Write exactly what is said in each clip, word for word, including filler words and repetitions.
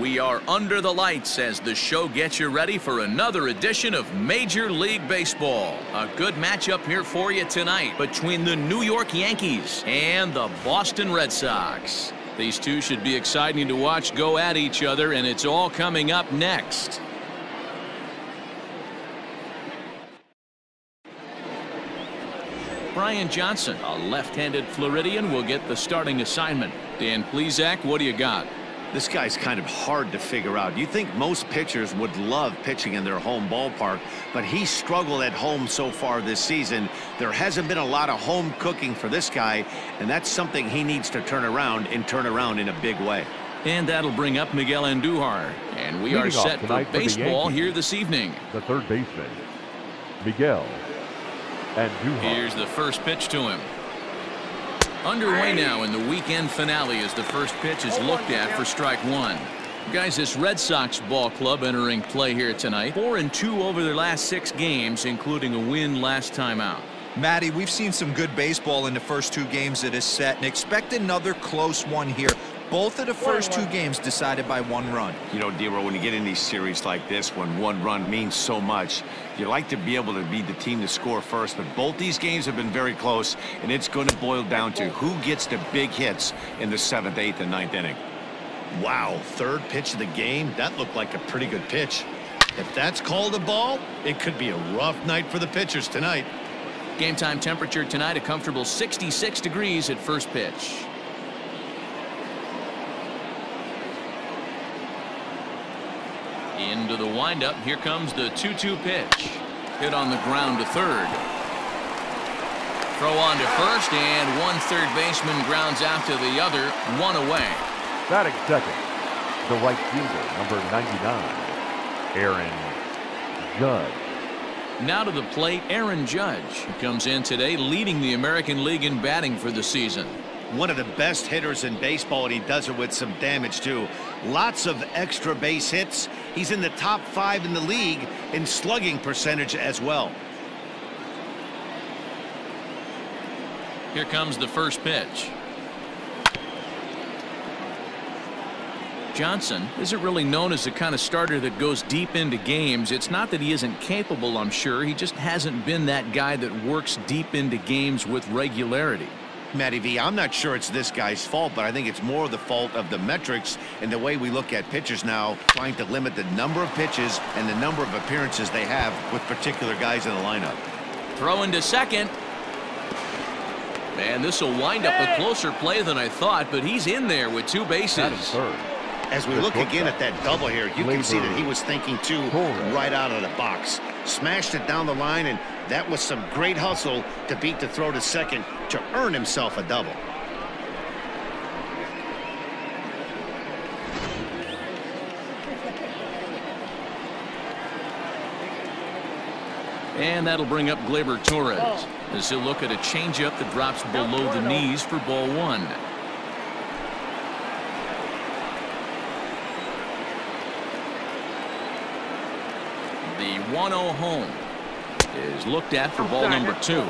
We are under the lights as the show gets you ready for another edition of Major League Baseball. A good matchup here for you tonight between the New York Yankees and the Boston Red Sox. These two should be exciting to watch go at each other, and it's all coming up next. Brian Johnson, a left-handed Floridian, will get the starting assignment. Dan Plesac, what do you got? This guy's kind of hard to figure out. You think most pitchers would love pitching in their home ballpark, but he struggled at home so far this season. There hasn't been a lot of home cooking for this guy, and that's something he needs to turn around and turn around in a big way. And that'll bring up Miguel Andujar. And we are set for baseball here this evening. The third baseman, Miguel Andujar. Here's the first pitch to him. Underway now in the weekend finale as the first pitch is looked at for strike one. Guys, this Red Sox ball club entering play here tonight. Four and two over their last six games, including a win last time out. Matty, we've seen some good baseball in the first two games of this set, and expect another close one here. Both of the first two games decided by one run. You know, D-Row, when you get in these series like this, when one run means so much, you like to be able to be the team to score first. But both these games have been very close, and it's going to boil down to who gets the big hits in the seventh, eighth, and ninth inning. Wow, third pitch of the game. That looked like a pretty good pitch. If that's called a ball, it could be a rough night for the pitchers tonight. Game time temperature tonight, a comfortable sixty-six degrees at first pitch. Into the windup. Here comes the two two pitch. Hit on the ground to third. Throw on to first, and one third baseman grounds out to the other. One away. Batting second, the right fielder, number ninety-nine, Aaron Judge. Now to the plate, Aaron Judge, who comes in today leading the American League in batting for the season. One of the best hitters in baseball, and he does it with some damage too. Lots of extra base hits. He's in the top five in the league in slugging percentage as well. Here comes the first pitch. Johnson isn't really known as the kind of starter that goes deep into games. It's not that he isn't capable, I'm sure. He just hasn't been that guy that works deep into games with regularity. Matty V, I'm not sure it's this guy's fault, but I think it's more the fault of the metrics and the way we look at pitchers now, trying to limit the number of pitches and the number of appearances they have with particular guys in the lineup. Throw into second. Man, this will wind up a closer play than I thought, but he's in there with two bases. Third. As we look again at that double here, you can see that he was thinking two right out of the box. Smashed it down the line, and that was some great hustle to beat the throw to second to earn himself a double. And that'll bring up Gleyber Torres as he'll look at a changeup that drops below the knees for ball one. The one oh home is looked at for ball number two.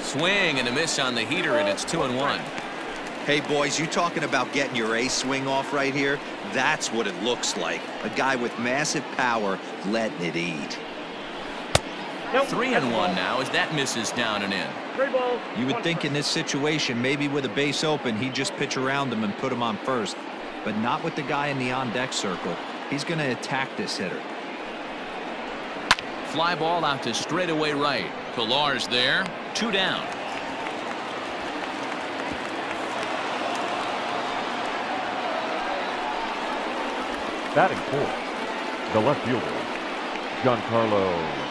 Swing and a miss on the heater, and it's two and one. Hey, boys, you talking about getting your ace swing off right here? That's what it looks like. A guy with massive power letting it eat. Three and one now as that misses down and in. You would think in this situation, maybe with a base open, he'd just pitch around him and put him on first, but not with the guy in the on-deck circle. He's going to attack this hitter. Fly ball out to straightaway right. Pillar's there. Two down. Batting fourth, the left fielder, Giancarlo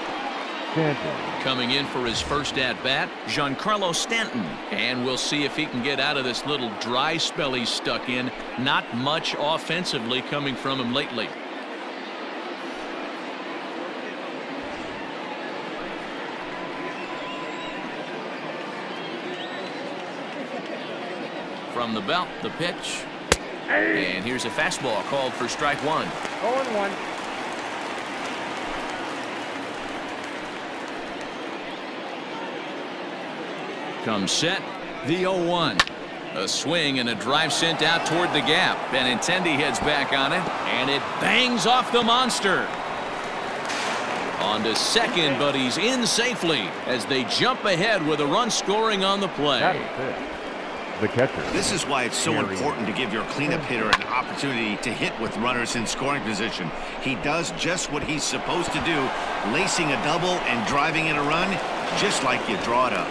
Stanton. Coming in for his first at-bat, Giancarlo Stanton. And we'll see if he can get out of this little dry spell he's stuck in. Not much offensively coming from him lately. From the belt, the pitch. And here's a fastball called for strike one. oh one. comes set. The oh one. A swing and a drive sent out toward the gap. Benintendi heads back on it, and it bangs off the monster. On to second, but he's in safely as they jump ahead with a run scoring on the play. The catcher. This is why it's so important to give your cleanup hitter an opportunity to hit with runners in scoring position. He does just what he's supposed to do, lacing a double and driving in a run, just like you draw it up.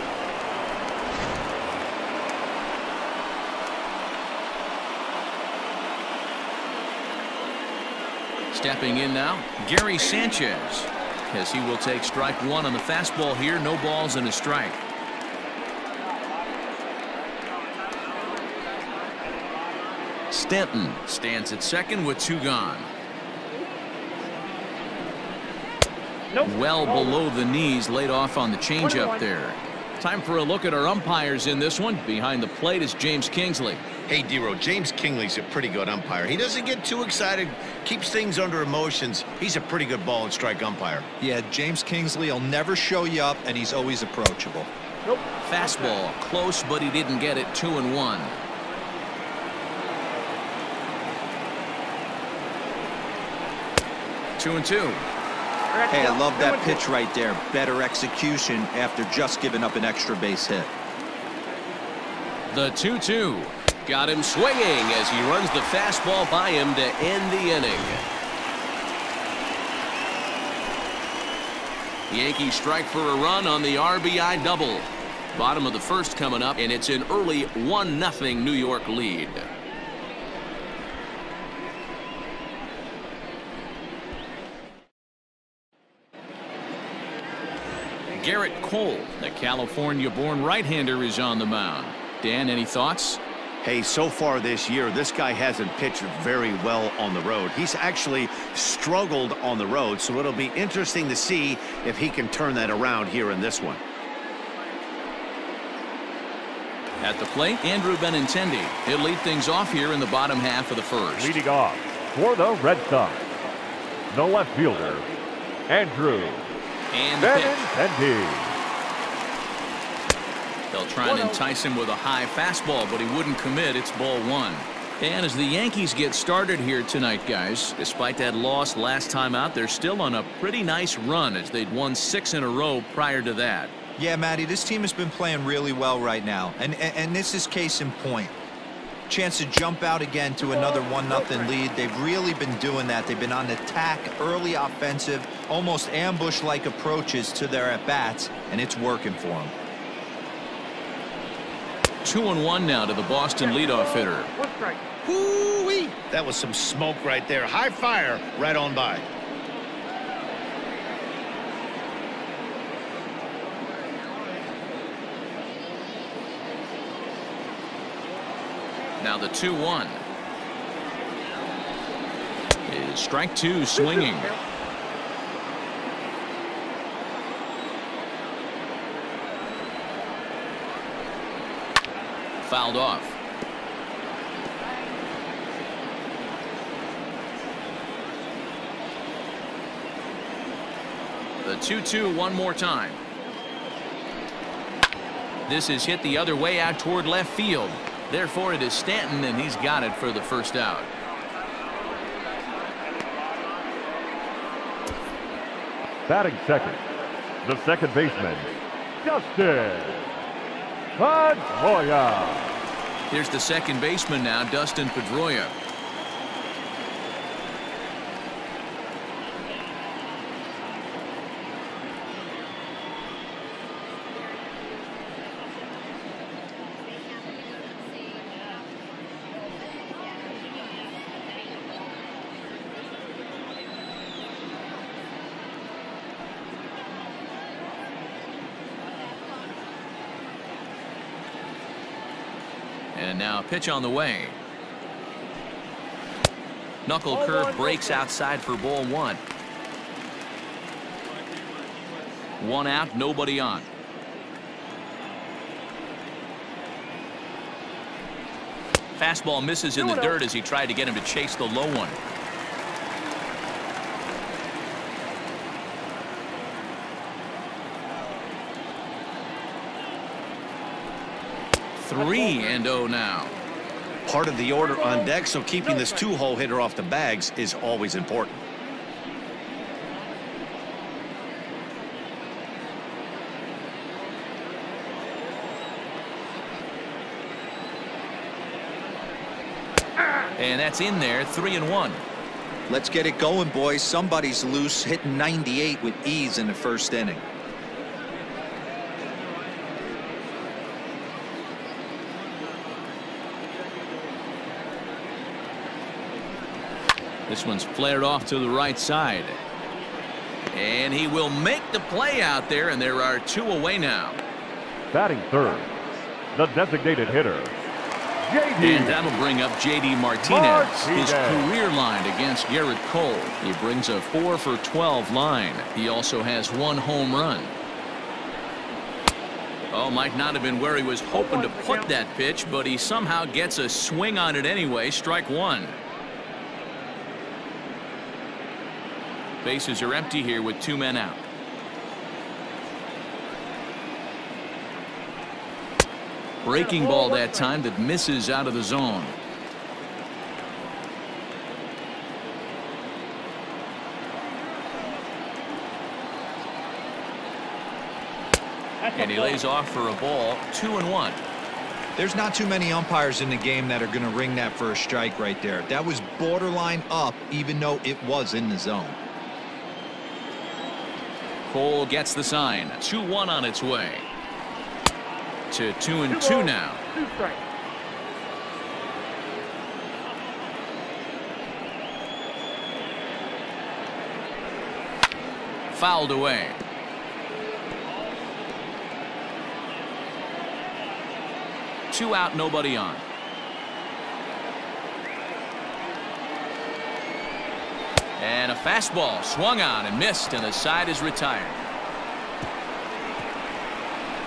Stepping in now, Gary Sanchez, as he will take strike one on the fastball here. No balls and a strike. Stanton stands at second with two gone. Nope. Well below the knees, laid off on the changeup there. Time for a look at our umpires in this one. Behind the plate is James Kingsley. Hey, D-Row, James Kingsley's a pretty good umpire. He doesn't get too excited, keeps things under emotions. He's a pretty good ball and strike umpire. Yeah, James Kingsley will never show you up, and he's always approachable. Nope. Fastball close, but he didn't get it. Two and one. Two and two. Hey, I love that pitch right there. Better execution after just giving up an extra base hit. The two two got him swinging as he runs the fastball by him to end the inning. The Yankees strike for a run on the R B I double. Bottom of the first coming up, and it's an early one nothing New York lead. Gerrit Cole, the California-born right-hander, is on the mound. Dan, any thoughts? Hey, so far this year, this guy hasn't pitched very well on the road. He's actually struggled on the road, so it'll be interesting to see if he can turn that around here in this one. At the plate, Andrew Benintendi. He'll lead things off here in the bottom half of the first. Leading off for the Red Sox, the left fielder, Andrew And Benintendi. They'll try and entice him with a high fastball, but he wouldn't commit. It's ball one. And as the Yankees get started here tonight, guys, despite that loss last time out, they're still on a pretty nice run as they'd won six in a row prior to that. Yeah, Matty, this team has been playing really well right now, and and, and this is case in point. Chance to jump out again to another one nothing lead. They've really been doing that. They've been on attack, early offensive, almost ambush like approaches to their at bats, and it's working for them. Two and one now to the Boston leadoff hitter. Woo-wee. That was some smoke right there. High fire right on by. Now the two one is strike two swinging. Fouled off. The two two one more time. This is hit the other way out toward left field. Therefore, it is Stanton, and he's got it for the first out. Batting second, the second baseman, Dustin Pedroia. Here's the second baseman now, Dustin Pedroia. And now pitch on the way. Knuckle curve breaks outside for ball one. One out, nobody on. Fastball misses in the dirt as he tried to get him to chase the low one. three and oh now. Part of the order on deck, so keeping this two-hole hitter off the bags is always important. And that's in there, three and one. Let's get it going, boys. Somebody's loose, hitting ninety-eight with ease in the first inning. This one's flared off to the right side. And he will make the play out there, and there are two away now. Batting third, the designated hitter, J D And that'll bring up J D. Martinez, Martinez, his career line against Gerrit Cole. He brings a four for twelve line. He also has one home run. Oh, might not have been where he was hoping to put that pitch, but he somehow gets a swing on it anyway. Strike one. Bases are empty here with two men out. Breaking ball that time that misses out of the zone. And he lays off for a ball, two and one. There's not too many umpires in the game that are going to ring that for a strike right there. That was borderline up, even though it was in the zone. Cole gets the sign. two one on its way. To two and two now. Fouled away. Two out, nobody on. And a fastball swung on and missed, and the side is retired.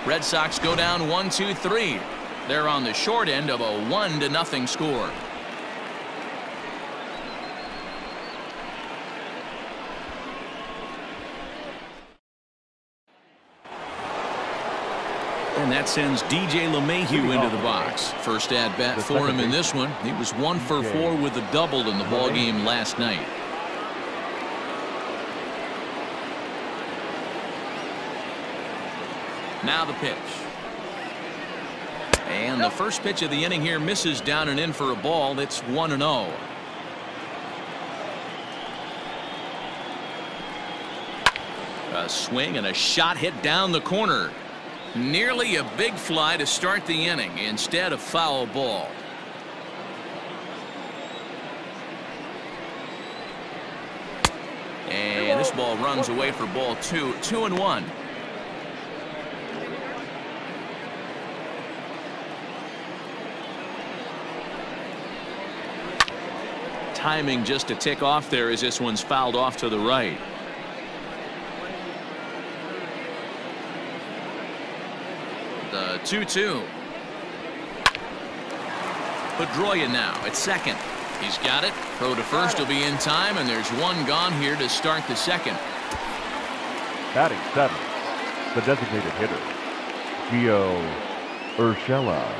Red Sox go down one, two, three. They're on the short end of a one to nothing score. And that sends D J LeMahieu into the box. First at bat for him in this one. He was one for four with a double in the ballgame last night. Now the pitch. And the first pitch of the inning here misses down and in for a ball. That's one and oh. A swing and a shot hit down the corner. Nearly a big fly to start the inning. Instead, a foul ball. And this ball runs away for ball two. Two and one. Timing just a tick off there as this one's fouled off to the right. The two two. Pedroia now at second. He's got it. Throw to first will be in time, and there's one gone here to start the second. Batting seven, the designated hitter, Gio Urshela.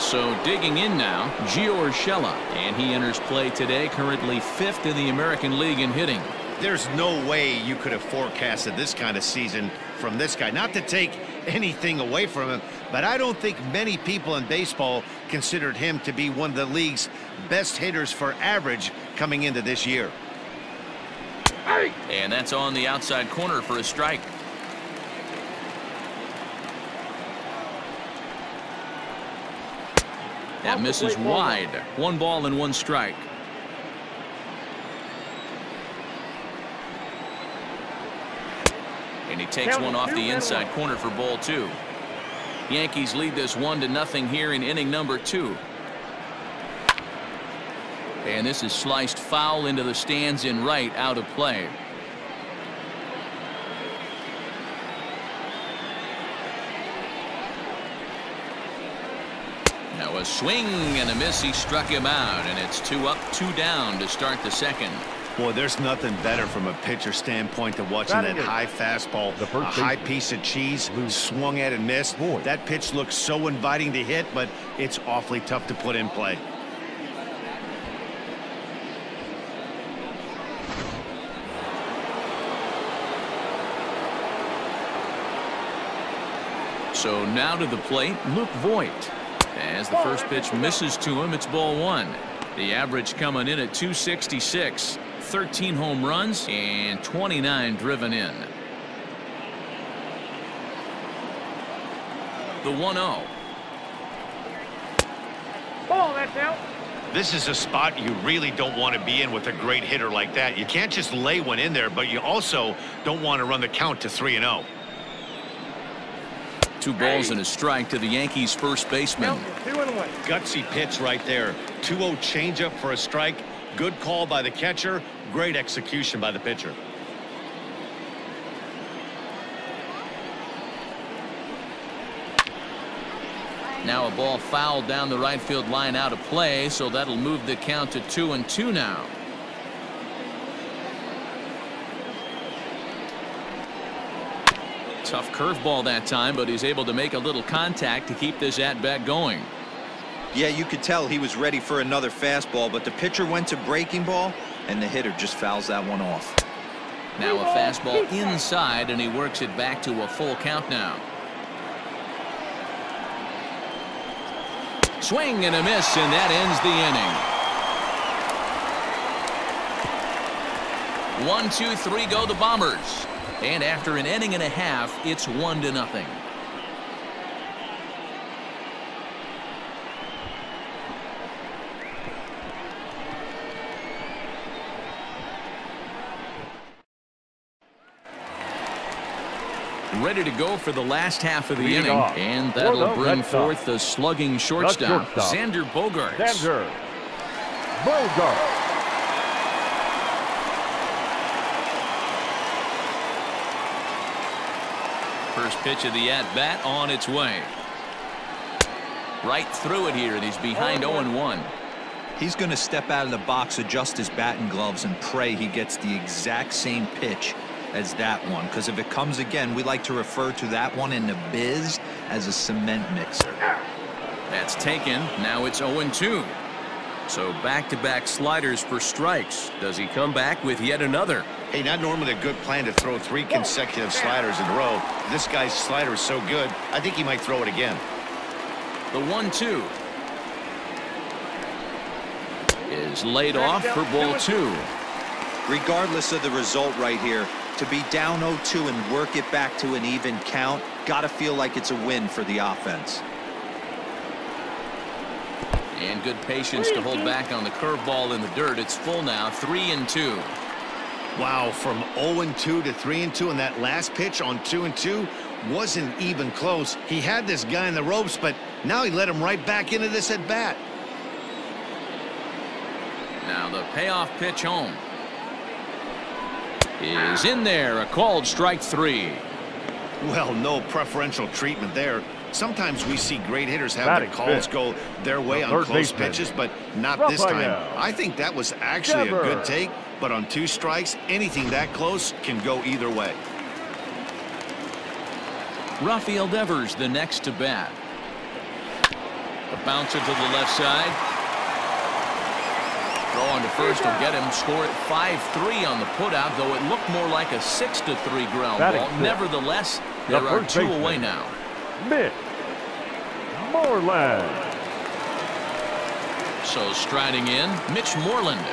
So digging in now, Gio Urshela, and he enters play today, currently fifth in the American League in hitting. There's no way you could have forecasted this kind of season from this guy. Not to take anything away from him, but I don't think many people in baseball considered him to be one of the league's best hitters for average coming into this year. And that's on the outside corner for a strike. That misses wide. One ball and one strike. And he takes one off the inside corner for ball two. Yankees lead this one to nothing here in inning number two. And this is sliced foul into the stands in right, out of play. Now a swing and a miss. He struck him out, and it's two up, two down to start the second. Boy, there's nothing better from a pitcher standpoint than watching that high fastball, a high piece of cheese, swung at and missed. Boy, that pitch looks so inviting to hit, but it's awfully tough to put in play. So now to the plate, Luke Voigt. As the first pitch misses to him, it's ball one. The average coming in at two sixty-six, thirteen home runs and twenty-nine driven in. The one oh. Ball, that's out. This is a spot you really don't want to be in with a great hitter like that. You can't just lay one in there, but you also don't want to run the count to three and oh. Two balls and a strike to the Yankees first baseman. Gutsy pitch right there. two oh changeup for a strike. Good call by the catcher. Great execution by the pitcher. Now a ball fouled down the right field line out of play, so that'll move the count to two and two now. Tough curveball that time, but he's able to make a little contact to keep this at-bat going. Yeah, you could tell he was ready for another fastball, but the pitcher went to breaking ball, and the hitter just fouls that one off. Now a fastball inside, and he works it back to a full count now. Swing and a miss, and that ends the inning. One, two, three, go the Bombers. And after an inning and a half, it's one to nothing. Ready to go for the last half of the inning, and that'll bring forth the slugging shortstop, Xander Bogaerts. Xander Bogaerts. First pitch of the at-bat on its way. Right through it here, and he's behind oh and one. He's going to step out of the box, adjust his batting gloves, and pray he gets the exact same pitch as that one. Because if it comes again, we like to refer to that one in the biz as a cement mixer. That's taken. Now it's oh and two. So back-to-back sliders for strikes. Does he come back with yet another? Hey, not normally a good plan to throw three consecutive sliders in a row. This guy's slider is so good, I think he might throw it again. The one two is laid off for ball two. Regardless of the result right here, to be down oh two and work it back to an even count, gotta feel like it's a win for the offense. And good patience to hold back on the curveball in the dirt. It's full now, three and two. Wow, from oh and two to three and two, and that last pitch on two and two wasn't even close. He had this guy in the ropes, but now he let him right back into this at bat. Now the payoff pitch home is in there, a called strike three. Well, no preferential treatment there. Sometimes we see great hitters have that their calls fit. go their way the on close pitches, but not Rafael. this time. I think that was actually Never. a good take, but on two strikes, anything that close can go either way. Rafael Devers, the next to bat. A bouncer to the left side. Throw on to first will get him. Score at five three on the putout, though it looked more like a six to three ground that ball. Nevertheless, there the are two baseman. away now. Mitch Moreland. So striding in, Mitch Moreland.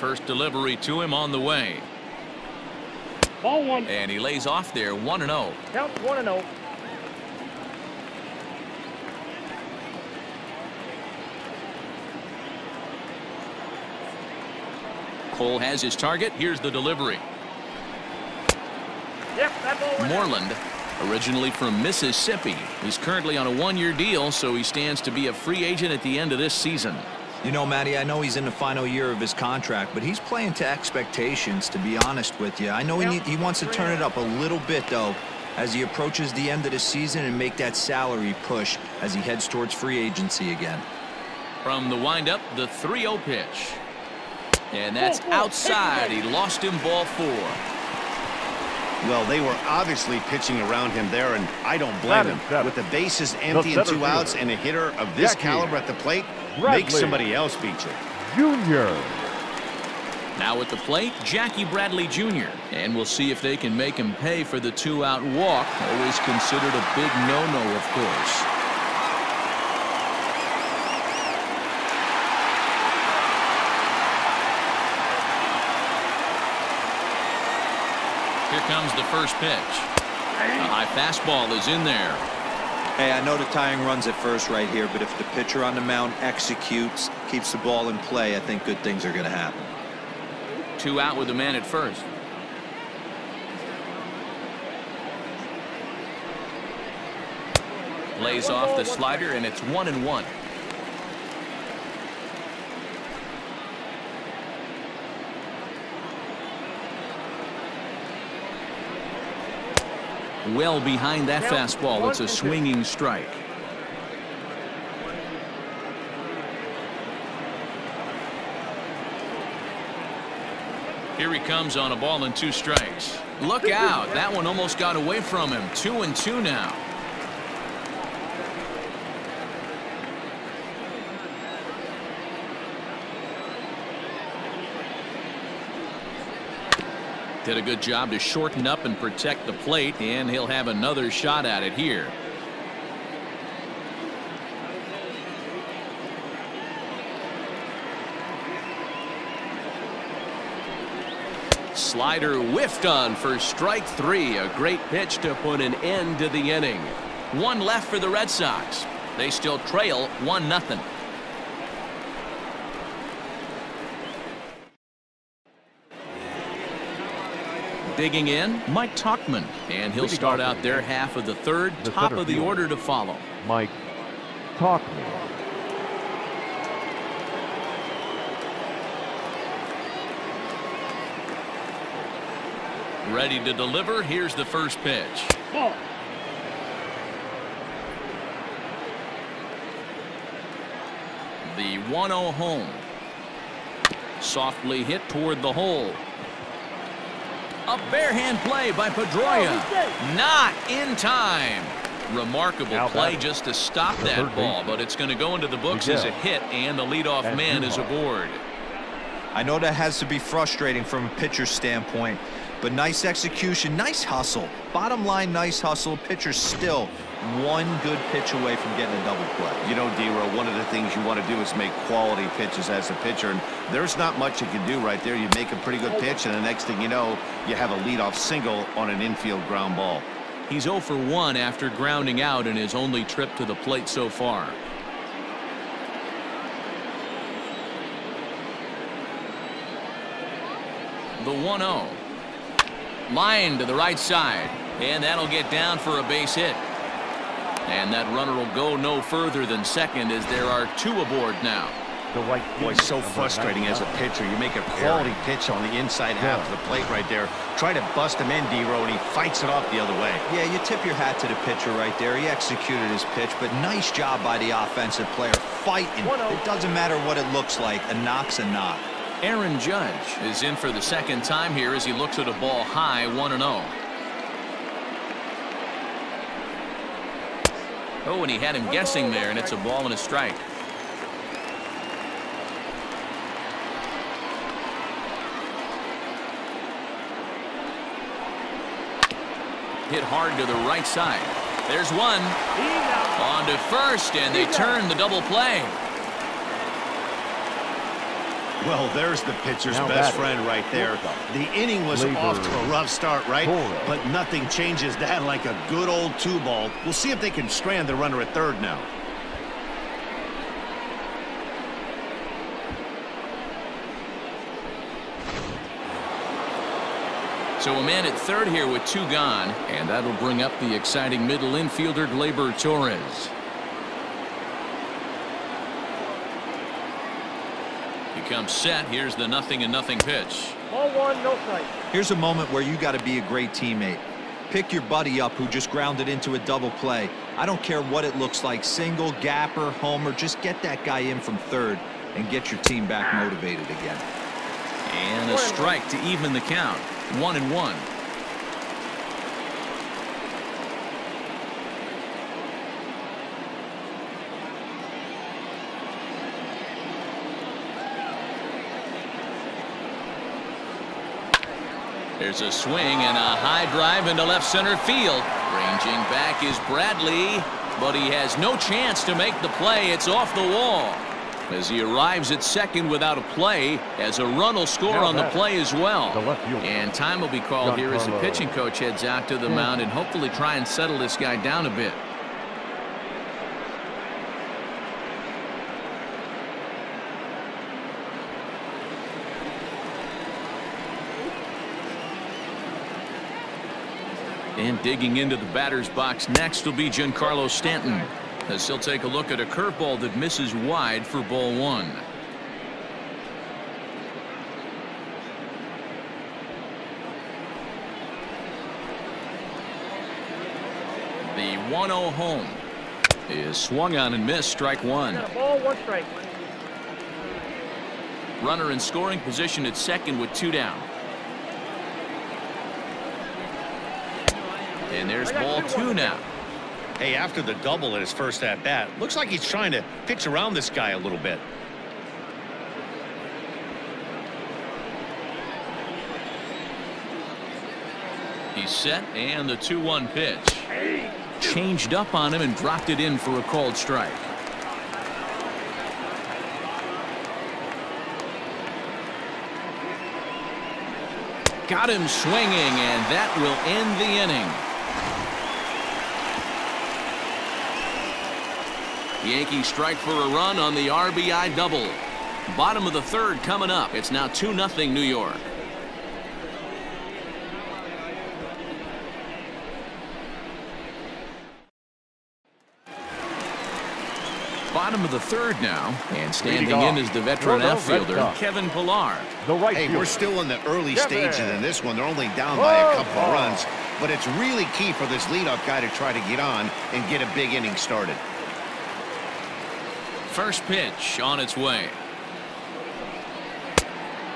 First delivery to him on the way. Ball one. And he lays off there, one and oh. Count one and oh. Cole has his target. Here's the delivery. Yep, that ball Moreland, originally from Mississippi, he's currently on a one-year deal, so he stands to be a free agent at the end of this season. You know, Matty, I know he's in the final year of his contract, but he's playing to expectations, to be honest with you. I know he, need, he wants to turn it up a little bit, though, as he approaches the end of the season and make that salary push as he heads towards free agency again. From the windup, the three oh pitch. And that's outside. He lost him, ball four. Well, they were obviously pitching around him there, and I don't blame him. With the bases empty and two outs and a hitter of this caliber at the plate, make somebody else beat you. Junior. Now at the plate, Jackie Bradley Junior And we'll see if they can make him pay for the two-out walk. Always considered a big no-no, of course. Here comes the first pitch. A high fastball is in there. Hey, I know the tying runs at first right here, but if the pitcher on the mound executes, keeps the ball in play, I think good things are going to happen. Two out with the man at first. Lays off the slider, and it's one and one. Well behind that fastball. It's a swinging strike. Here he comes on a ball and two strikes. Look out. That one almost got away from him. Two and two now. Did a good job to shorten up and protect the plate, and he'll have another shot at it here. Slider whiffed on for strike three. A great pitch to put an end to the inning. One left for the Red Sox. They still trail one nothing. Digging in, Mike Tauchman, and he'll start out their half of the third. Top of the order to follow. Mike Tauchman. Ready to deliver. Here's the first pitch. Ball. The one oh home. Softly hit toward the hole. A barehand play by Pedroia. Not in time. Remarkable now play just to stop that ball, but it's going to go into the books as a hit, and the leadoff That's man is aboard. I know that has to be frustrating from a pitcher's standpoint, but nice execution, nice hustle. Bottom line, nice hustle. Pitcher's still one good pitch away from getting a double play. You know, D-Row, one of the things you want to do is make quality pitches as a pitcher, and there's not much you can do right there. You make a pretty good pitch, and the next thing you know, you have a leadoff single on an infield ground ball. He's oh for one after grounding out in his only trip to the plate so far. The one oh. Line to the right side, and that'll get down for a base hit, and that runner will go no further than second, as there are two aboard now. The right boy, so frustrating as a pitcher. You make a quality pitch on the inside half of the plate right there. Try to bust him in, D-Row, and he fights it off the other way. Yeah, you tip your hat to the pitcher right there. He executed his pitch, but nice job by the offensive player fighting. It doesn't matter what it looks like. A knock's a knock. Aaron Judge is in for the second time here as he looks at a ball high. One and oh. Oh, and he had him guessing there, and it's a ball and a strike. Hit hard to the right side. There's one. On to first, and they turn the double play. Well, there's the pitcher's now best friend right there. The inning was Gleyber. Off to a rough start, right? Torres. But nothing changes that like a good old two ball. We'll see if they can strand the runner at third now. So a man at third here with two gone, and that'll bring up the exciting middle infielder Gleyber Torres. Comes set. Here's the nothing and nothing pitch. Ball one, no strike. Here's a moment where you got to be a great teammate. pick your buddy up who just grounded into a double play. I don't care what it looks like, single, gapper, homer, just get that guy in from third and get your team back motivated again. And a strike to even the count, one and one. There's a swing and a high drive into left center field. Ranging back is Bradley, but he has no chance to make the play. It's off the wall as he arrives at second without a play, as a run will score on the play as well. And time will be called here as the pitching coach heads out to the mound and hopefully try and settle this guy down a bit. And digging into the batter's box next will be Giancarlo Stanton, as he'll take a look at a curveball that misses wide for ball one. The one oh home is swung on and missed, strike one. Ball one strike. Runner in scoring position at second with two down. And there's ball two now. Hey, after the double at his first at bat, looks like he's trying to pitch around this guy a little bit. He's set, and the two one pitch. Changed up on him and dropped it in for a called strike. Got him swinging, and that will end the inning. Yankees strike for a run on the R B I double. Bottom of the third coming up. It's now two nothing New York. Bottom of the third now, and standing in is the veteran no, no, outfielder Kevin Pillar. The right hey, field. We're still in the early Get stages there. in this one. They're only down Whoa. by a couple of runs, but it's really key for this leadoff guy to try to get on and get a big inning started. First pitch on its way.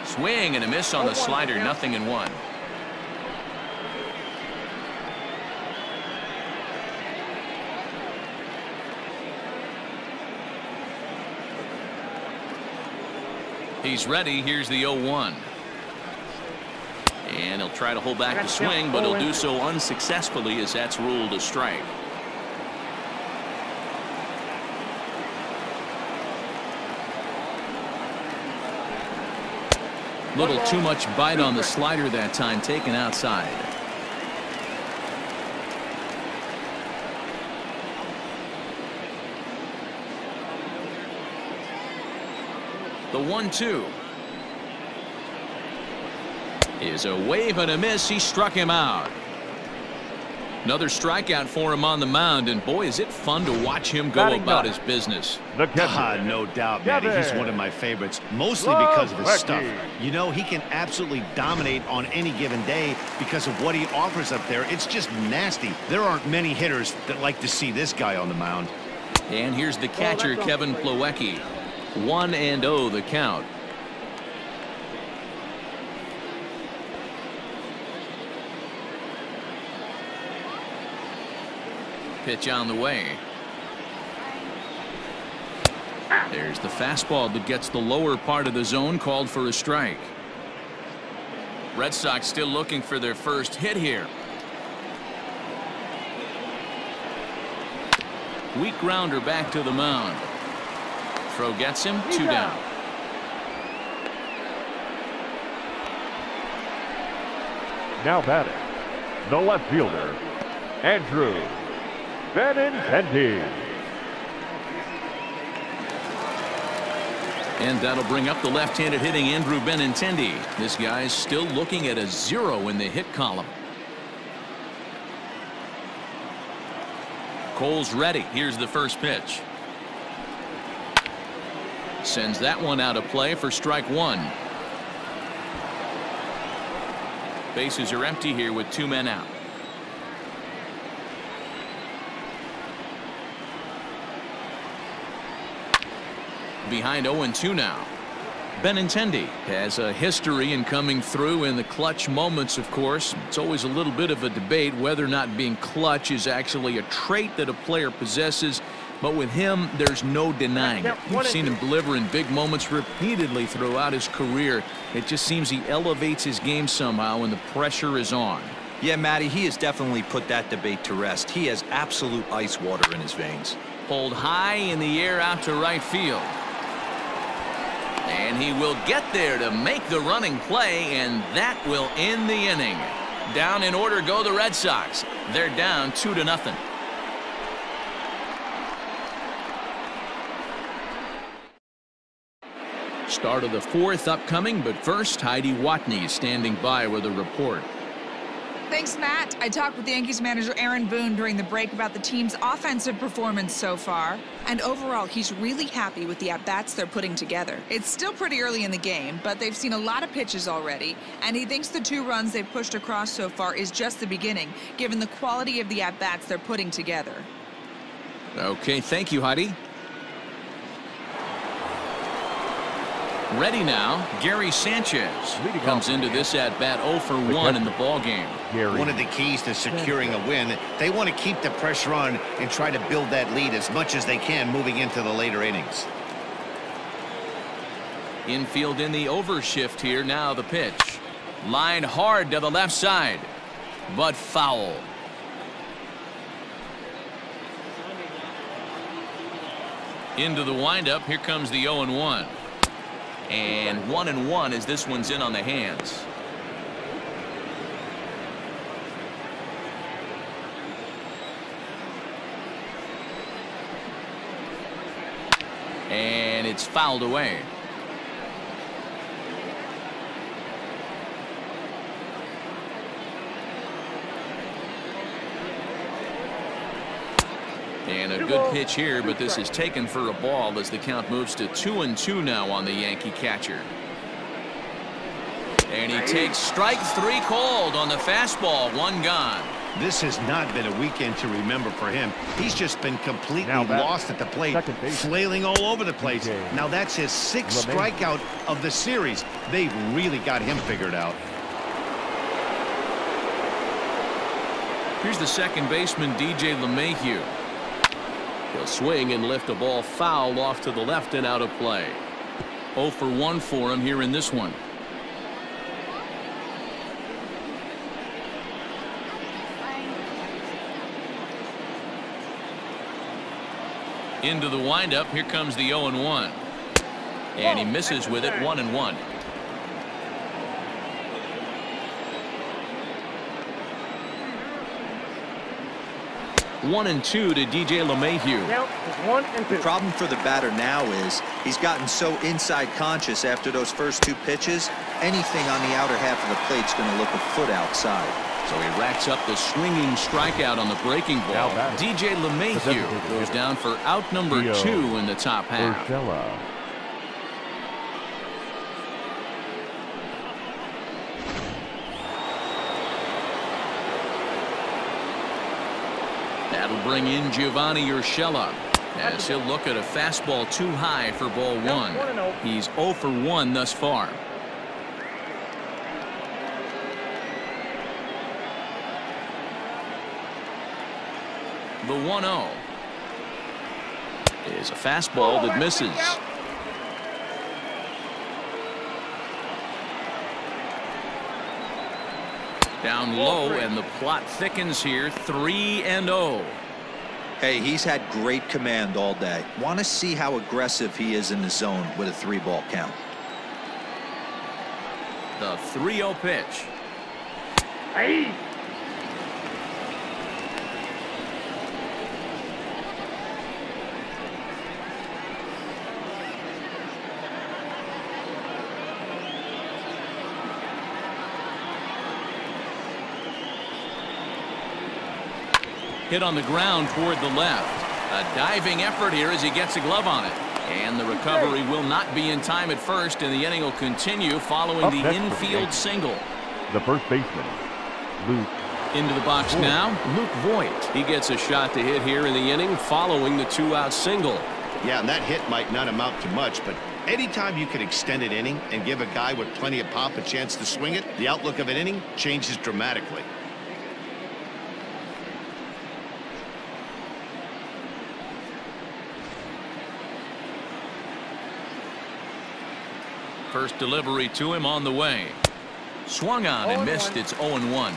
Swing and a miss on the slider, nothing and one. He's ready. Here's the oh one. And he'll try to hold back the swing, but he'll do so unsuccessfully as that's ruled a strike. Little too much bite on the slider that time, taken outside. The one two is a wave and a miss. He struck him out. Another strikeout for him on the mound, and boy, is it fun to watch him go about his business. Ah, no doubt, Matty. He's one of my favorites, mostly because of his stuff. You know, he can absolutely dominate on any given day because of what he offers up there. It's just nasty. There aren't many hitters that like to see this guy on the mound. And here's the catcher, Kevin Plawecki. one and oh the count. Pitch on the way. There's the fastball that gets the lower part of the zone, called for a strike. Red Sox still looking for their first hit here. Weak grounder back to the mound. Throw gets him, two down. Now batting, the left fielder, Andrew Benintendi. And that'll bring up the left-handed hitting Andrew Benintendi. This guy's still looking at a zero in the hit column. Cole's ready. Here's the first pitch. Sends that one out of play for strike one. Bases are empty here with two men out. behind oh and two now. Benintendi has a history in coming through in the clutch moments. Of course, it's always a little bit of a debate whether or not being clutch is actually a trait that a player possesses, but with him there's no denying it. We've seen him deliver in big moments repeatedly throughout his career. It just seems he elevates his game somehow when the pressure is on. Yeah, Matty, he has definitely put that debate to rest. He has absolute ice water in his veins. Pulled high in the air out to right field. And he will get there to make the running play, and that will end the inning. Down in order go the Red Sox. They're down two to nothing. Start of the fourth upcoming, but first Heidi Watney is standing by with a report. Thanks, Matt. I talked with the Yankees manager Aaron Boone during the break about the team's offensive performance so far, and overall he's really happy with the at-bats they're putting together. It's still pretty early in the game, but they've seen a lot of pitches already, and he thinks the two runs they've pushed across so far is just the beginning, given the quality of the at-bats they're putting together. Okay, thank you, Heidi. Ready now, Gary Sanchez comes into this at-bat oh for one in the ballgame. One of the keys to securing a win, they want to keep the pressure on and try to build that lead as much as they can moving into the later innings. Infield in the overshift here, now the pitch. Lined hard to the left side, but foul. Into the windup, here comes the oh and one. And one and one as this one's in on the hands. And it's fouled away. And a good pitch here, but this is taken for a ball as the count moves to two and two now on the Yankee catcher. And he takes strike three called on the fastball, one gone. This has not been a weekend to remember for him. He's just been completely lost at the plate, flailing all over the place. Now that's his sixth strikeout of the series. They've really got him figured out. Here's the second baseman, D J LeMahieu. He'll swing and lift a ball foul off to the left and out of play. oh for one for him here in this one. Into the windup, here comes the oh and one. And he misses with it, one and one. One and two to D J LeMahieu. Now, one and two. The problem for the batter now is he's gotten so inside conscious after those first two pitches. Anything on the outer half of the plate's going to look a foot outside. So he racks up the swinging strikeout on the breaking ball. D J LeMahieu goes down for out number Gio two in the top half. Urshela. That'll bring in Giovanni Urshela as he'll look at a fastball too high for ball one. He's oh for one thus far. The one oh is a fastball that misses. Down low, and the plot thickens here. three and oh. Hey, he's had great command all day. Want to see how aggressive he is in the zone with a three ball count. The three oh pitch. Hey. Hit on the ground toward the left. A diving effort here as he gets a glove on it. And the recovery will not be in time at first, and the inning will continue following Up the infield the single. The first baseman, Luke. Into the box Voigt. now, Luke Voigt. He gets a shot to hit here in the inning following the two-out single. Yeah, and that hit might not amount to much, but anytime you can extend an inning and give a guy with plenty of pop a chance to swing it, the outlook of an inning changes dramatically. First delivery to him on the way. Swung on and missed. It's oh and one.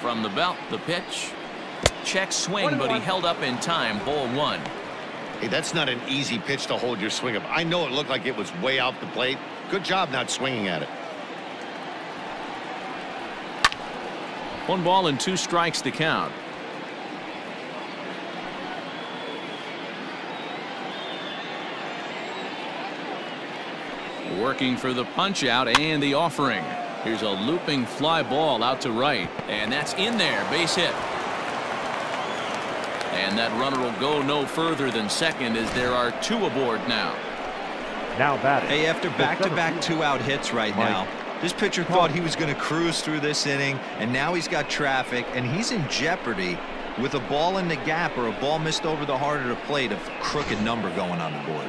From the belt, the pitch. Check swing, but he held up in time. Ball one. Hey, that's not an easy pitch to hold your swing up. I know it looked like it was way off the plate. Good job not swinging at it. One ball and two strikes to count. Working for the punch out and the offering. Here's a looping fly ball out to right, and that's in there. Base hit. And that runner will go no further than second, as there are two aboard now. Now batting. Hey, after back-to-back two-out hits right now, this pitcher thought he was going to cruise through this inning, and now he's got traffic, and he's in jeopardy with a ball in the gap or a ball missed over the heart of the plate, a crooked number going on the board.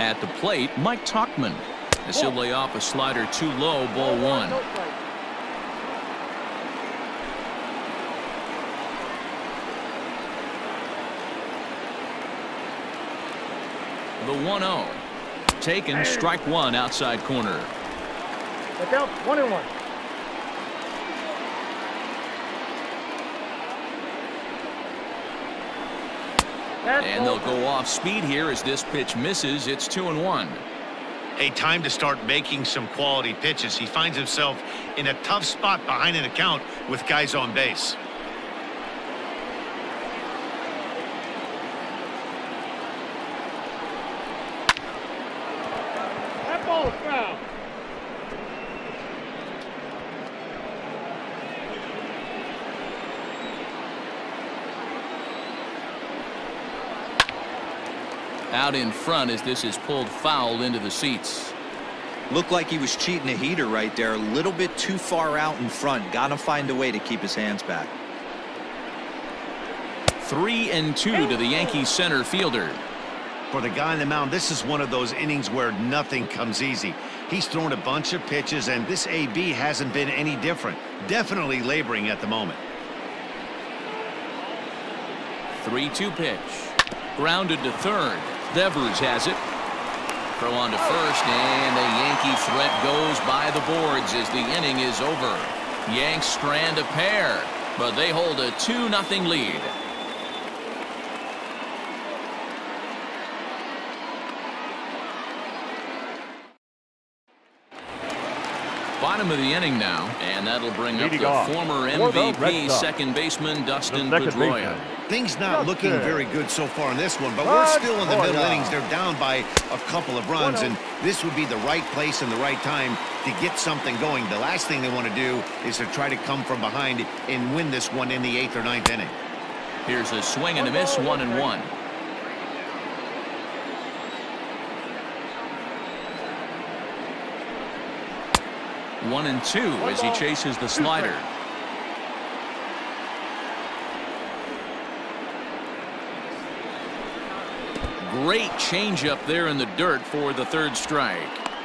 At the plate, Mike Tauchman. This will lay off a slider too low, ball one. The one oh. Taken, strike one outside corner. Look out, one and one. And they'll go off speed here as this pitch misses. It's two and one. A time to start making some quality pitches. He finds himself in a tough spot behind an account with guys on base. That ball is foul. Out in front as this is pulled foul into the seats. Looked like he was cheating a heater right there. A little bit too far out in front. Gotta find a way to keep his hands back. Three and two to the Yankee center fielder. For the guy on the mound, this is one of those innings where nothing comes easy. He's thrown a bunch of pitches, and this A B hasn't been any different. Definitely laboring at the moment. three two pitch. Grounded to third. Devers has it. Throw on to first, and the Yankee threat goes by the boards as the inning is over. Yanks strand a pair, but they hold a two nothing lead. Bottom of the inning now, and that'll bring up the former M V P second baseman Dustin Pedroia. Things not looking very good so far in this one, but we're still in the middle innings. They're down by a couple of runs, and this would be the right place and the right time to get something going. The last thing they want to do is to try to come from behind and win this one in the eighth or ninth inning. Here's a swing and a miss, one and one. One and two as he chases the slider. Great changeup there in the dirt for the third strike.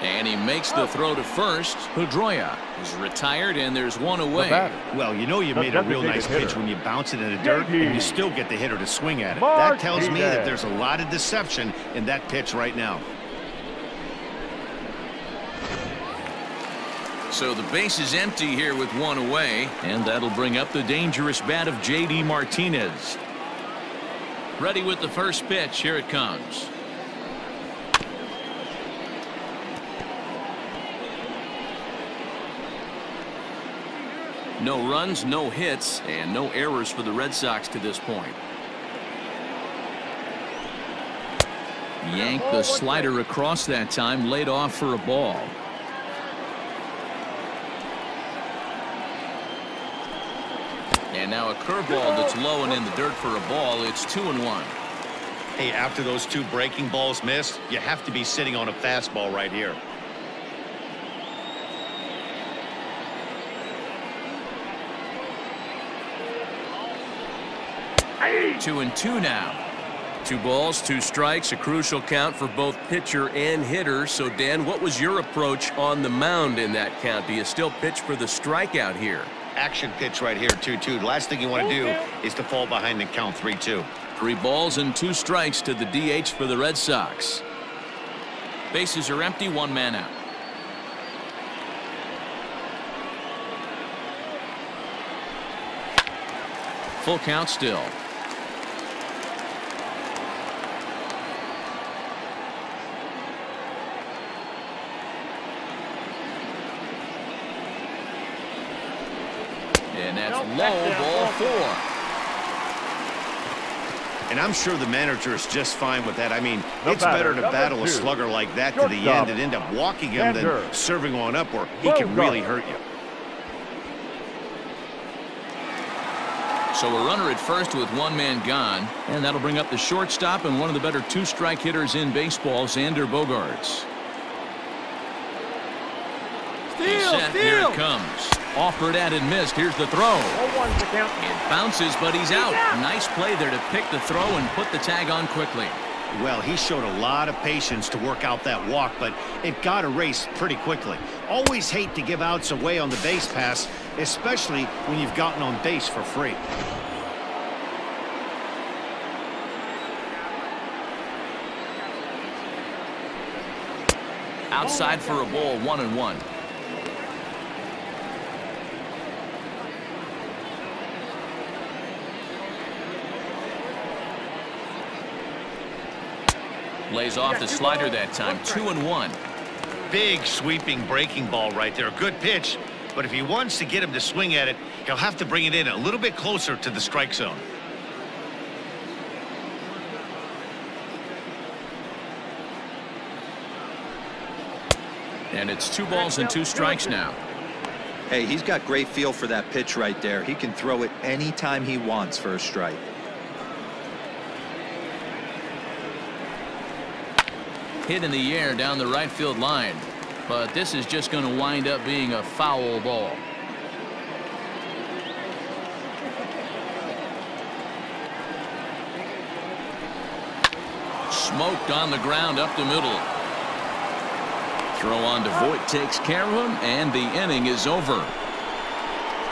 And he makes the throw to first. Pedroia is retired, and there's one away. Well, you know you made a real nice pitch when you bounce it in the dirt and you still get the hitter to swing at it. That tells me that there's a lot of deception in that pitch right now. So the base is empty here with one away, and that'll bring up the dangerous bat of J D. Martinez. Ready with the first pitch. Here it comes. No runs, no hits, and no errors for the Red Sox to this point. Yanked the slider across that time, laid off for a ball. And now a curveball that's low and in the dirt for a ball. It's two and one. Hey, after those two breaking balls missed, you have to be sitting on a fastball right here. Two and two now. Two balls, two strikes, a crucial count for both pitcher and hitter. So, Dan, what was your approach on the mound in that count? Do you still pitch for the strikeout here? Action pitch right here, two two. The last thing you want to do is to fall behind the count, three two. Three balls and two strikes to the D H for the Red Sox. Bases are empty, one man out. Full count still. And that's low, ball four. And I'm sure the manager is just fine with that. I mean, no it's batter, better to battle two. a slugger like that Short to the job. end and end up walking him Andrew. than serving one up, or he Low can really hurt you. So a runner at first with one man gone, and that'll bring up the shortstop and one of the better two-strike hitters in baseball, Xander Bogaerts. Steal, set. Steal. Here it comes. Offered at and missed. Here's the throw. It bounces, but he's out. Nice play there to pick the throw and put the tag on quickly. Well, he showed a lot of patience to work out that walk, but it got erased pretty quickly. Always hate to give outs away on the base pass, especially when you've gotten on base for free. Outside for a ball, one and one. Lays off the slider that time. Two and one. Big sweeping breaking ball right there. Good pitch, but if he wants to get him to swing at it, he'll have to bring it in a little bit closer to the strike zone. And it's two balls and two strikes now. Hey, he's got great feel for that pitch right there. He can throw it anytime he wants for a strike. Hit in the air down the right field line, but this is just going to wind up being a foul ball. Smoked on the ground up the middle. Throw on to Voigt, takes care of him, and the inning is over.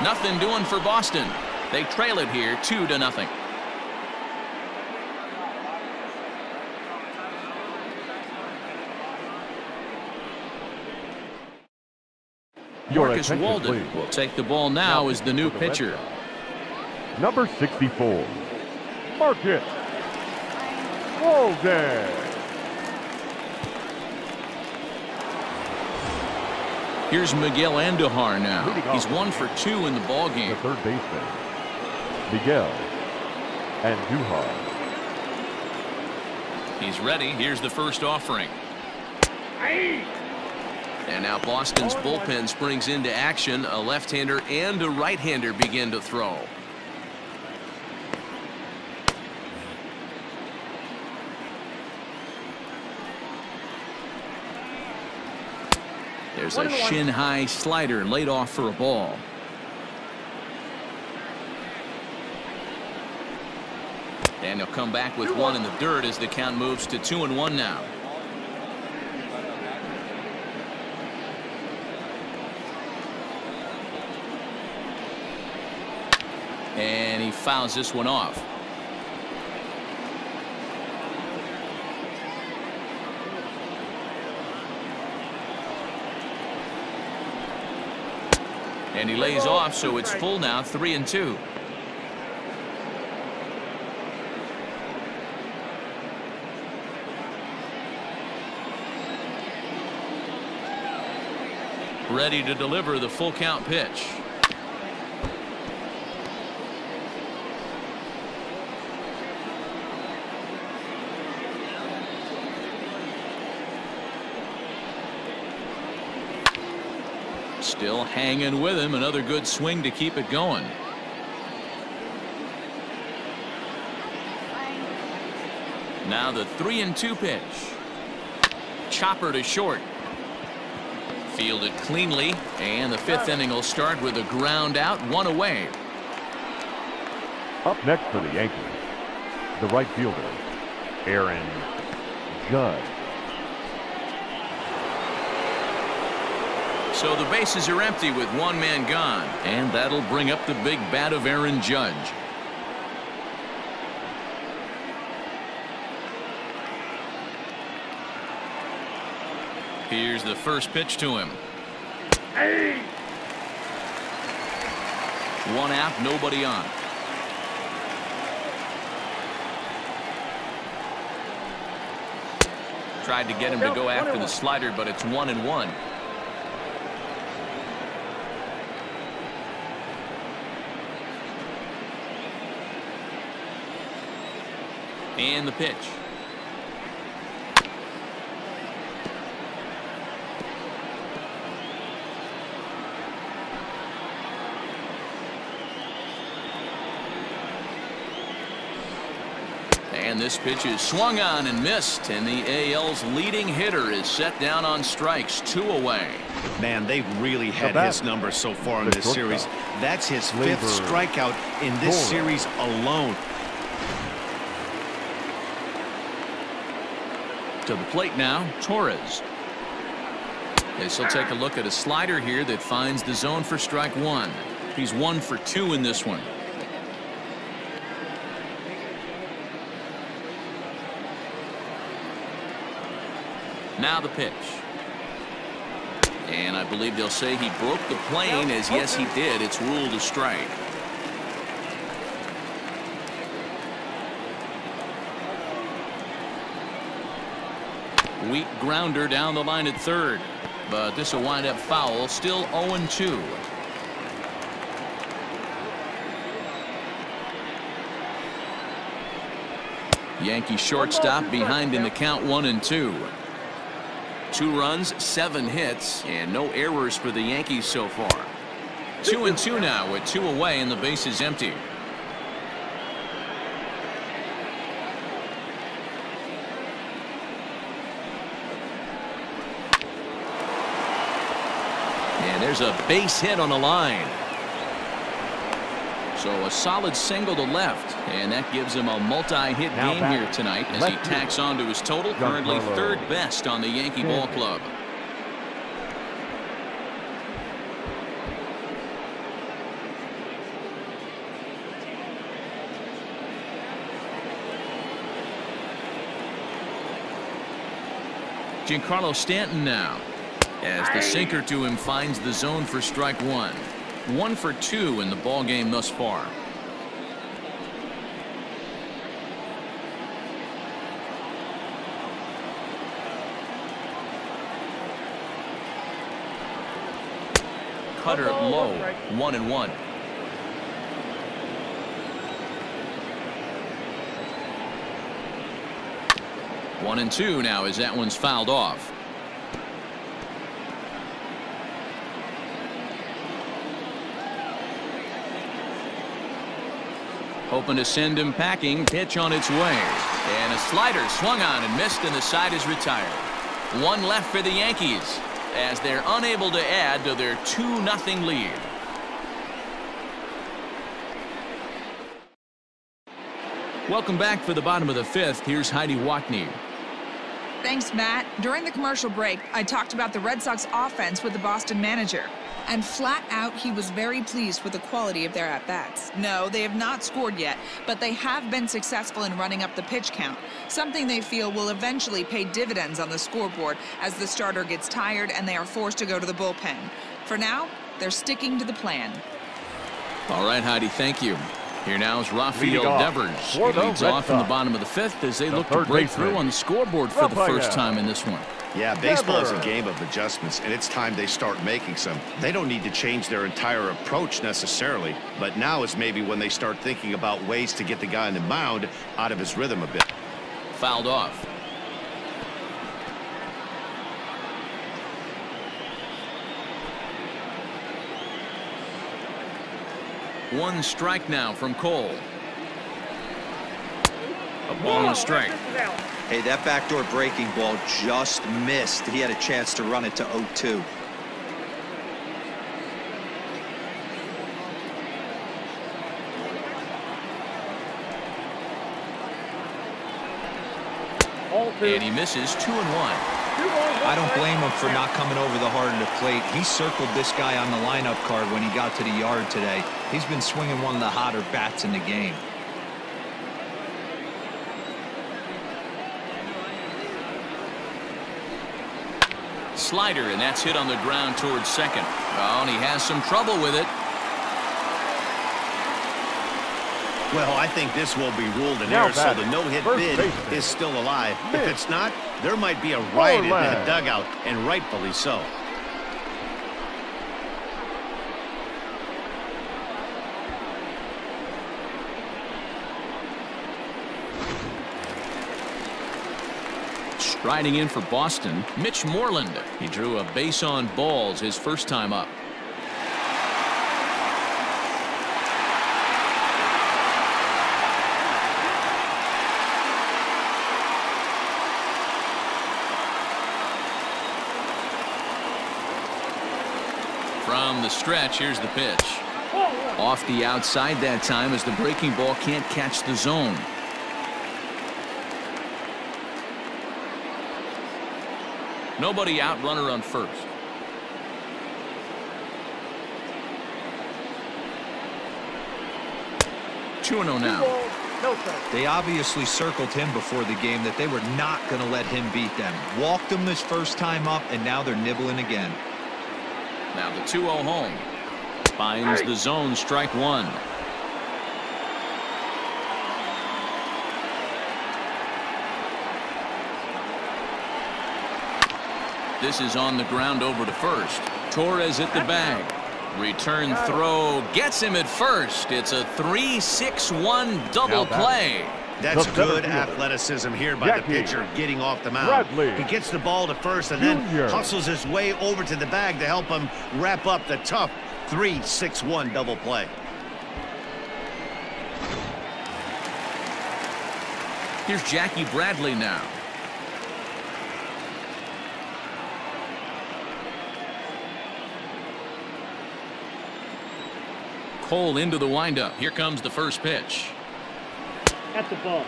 Nothing doing for Boston. They trail it here two to nothing. Marcus Walden will take the ball now as the new pitcher. Number sixty-four, Marcus Walden. Here's Miguel Andujar now. He's one for two in the ball game. The third baseman, Miguel Andujar. He's ready. Here's the first offering. Hey! And now Boston's bullpen springs into action. A left-hander and a right-hander begin to throw. There's a shin-high slider laid off for a ball. And he'll come back with one in the dirt as the count moves to two and one now. And he fouls this one off. And he lays off, so it's full now, three and two. Ready to deliver the full count pitch. Still hanging with him. Another good swing to keep it going. Now the three and two pitch. Chopper to short. Fielded cleanly, and the fifth inning will start with a ground out, one away. Up next for the Yankees, the right fielder, Aaron Judge. So the bases are empty with one man gone, and that'll bring up the big bat of Aaron Judge. Here's the first pitch to him. Hey. One out, nobody on. Tried to get him to go after the slider, but it's one and one. And the pitch. And this pitch is swung on and missed, and the A L's leading hitter is set down on strikes, two away. Man, they've really had his number so far in this series. That's his fifth strikeout in this series alone. To the plate now, Torres. Okay, so take a look at a slider here that finds the zone for strike one. He's one for two in this one. Now the pitch. And I believe they'll say he broke the plane, as yes he did. It's ruled a strike. Weak grounder down the line at third. But this will wind up foul. Still oh and two. Yankee shortstop behind in the count, one and two. Two runs, seven hits, and no errors for the Yankees so far. Two and two now with two away and the bases empty. And there's a base hit on the line. So a solid single to left, and that gives him a multi-hit game here tonight as he tacks on to his total, currently third best on the Yankee ball club. Giancarlo Stanton now, as the sinker to him finds the zone for strike one. One for two in the ball game thus far. Cutter low, one and one. One and two now, as that one's fouled off. Hoping to send him packing. Pitch on its way. And a slider swung on and missed, and the side is retired. One left for the Yankees as they're unable to add to their two nothing lead. Welcome back for the bottom of the fifth. Here's Heidi Watney. Thanks, Matt. During the commercial break, I talked about the Red Sox offense with the Boston manager. And flat out, he was very pleased with the quality of their at-bats. No, they have not scored yet, but they have been successful in running up the pitch count, something they feel will eventually pay dividends on the scoreboard as the starter gets tired and they are forced to go to the bullpen. For now, they're sticking to the plan. All right, Heidi, thank you. Here now is Rafael Devers. He leads off in the bottom of the fifth as they look to break through on the scoreboard for the first time in this one. Yeah, baseball is a game of adjustments, and it's time they start making some. They don't need to change their entire approach necessarily, but now is maybe when they start thinking about ways to get the guy on the mound out of his rhythm a bit. Fouled off. One strike now from Cole. A Ball and strike. Hey, that backdoor breaking ball just missed. He had a chance to run it to oh two. And he misses two and one. I don't blame him for not coming over the heart of the plate. He circled this guy on the lineup card when he got to the yard today. He's been swinging one of the hotter bats in the game. Slider, and that's hit on the ground towards second. Oh, and he has some trouble with it. Well, I think this will be ruled an error, so the no-hit bid is still alive. If it's not, there might be a riot in the dugout, and rightfully so. Striding in for Boston, Mitch Moreland. He drew a base on balls his first time up. From the stretch, here's the pitch. Off the outside that time as the breaking ball can't catch the zone. Nobody out, runner on first. two and oh now. They obviously circled him before the game that they were not going to let him beat them. Walked him this first time up, and now they're nibbling again. Now the two oh home. Finds the zone, strike one. This is on the ground over to first. Torres at the bag. Return throw gets him at first. It's a three six one double play. That's good athleticism here by Jackie, the pitcher, getting off the mound. Bradley, he gets the ball to first and then Junior hustles his way over to the bag to help him wrap up the tough three six one double play. Here's Jackie Bradley now. Cole into the windup. Here comes the first pitch. At the ball.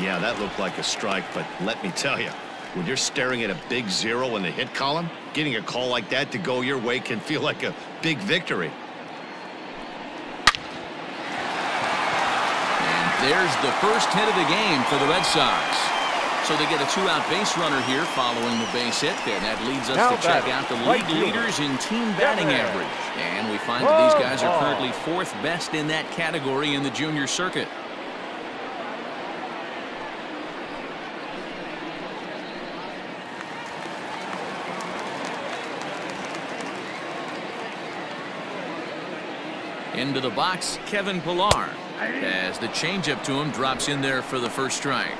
Yeah, that looked like a strike, but let me tell you, when you're staring at a big zero in the hit column, getting a call like that to go your way can feel like a big victory. And there's the first hit of the game for the Red Sox. So they get a two-out base runner here following the base hit, and that leads us now to check out the league leaders in team batting average. And we find that these guys are currently fourth best in that category in the junior circuit. Into the box, Kevin Pillar, as the changeup to him drops in there for the first strike.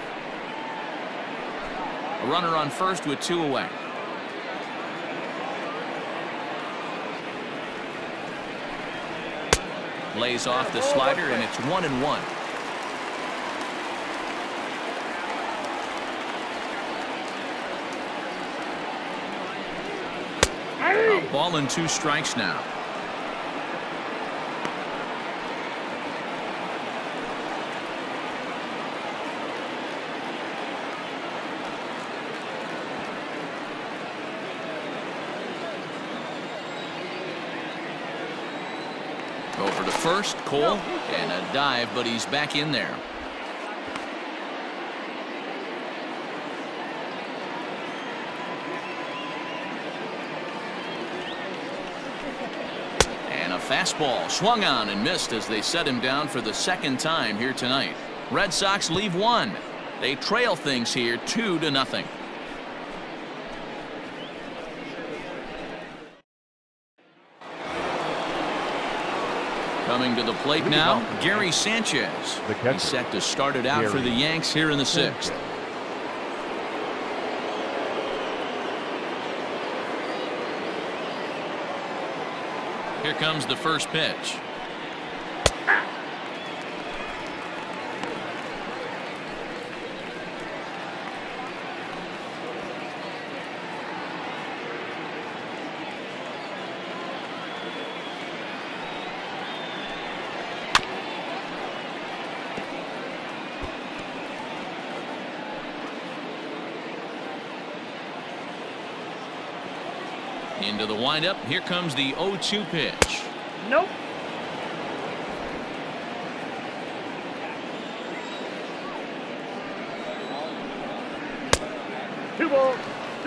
A runner on first with two away. Lays off the slider, and it's one and one. A ball and two strikes now. First, Cole, and a dive, but he's back in there. And a fastball swung on and missed as they set him down for the second time here tonight. Red Sox leave one. They trail things here two to nothing. Coming to the plate now, Gary Sanchez. He's set to start it out for the Yanks here in the sixth. Here comes the first pitch. Into the windup. Here comes the oh two pitch. Nope.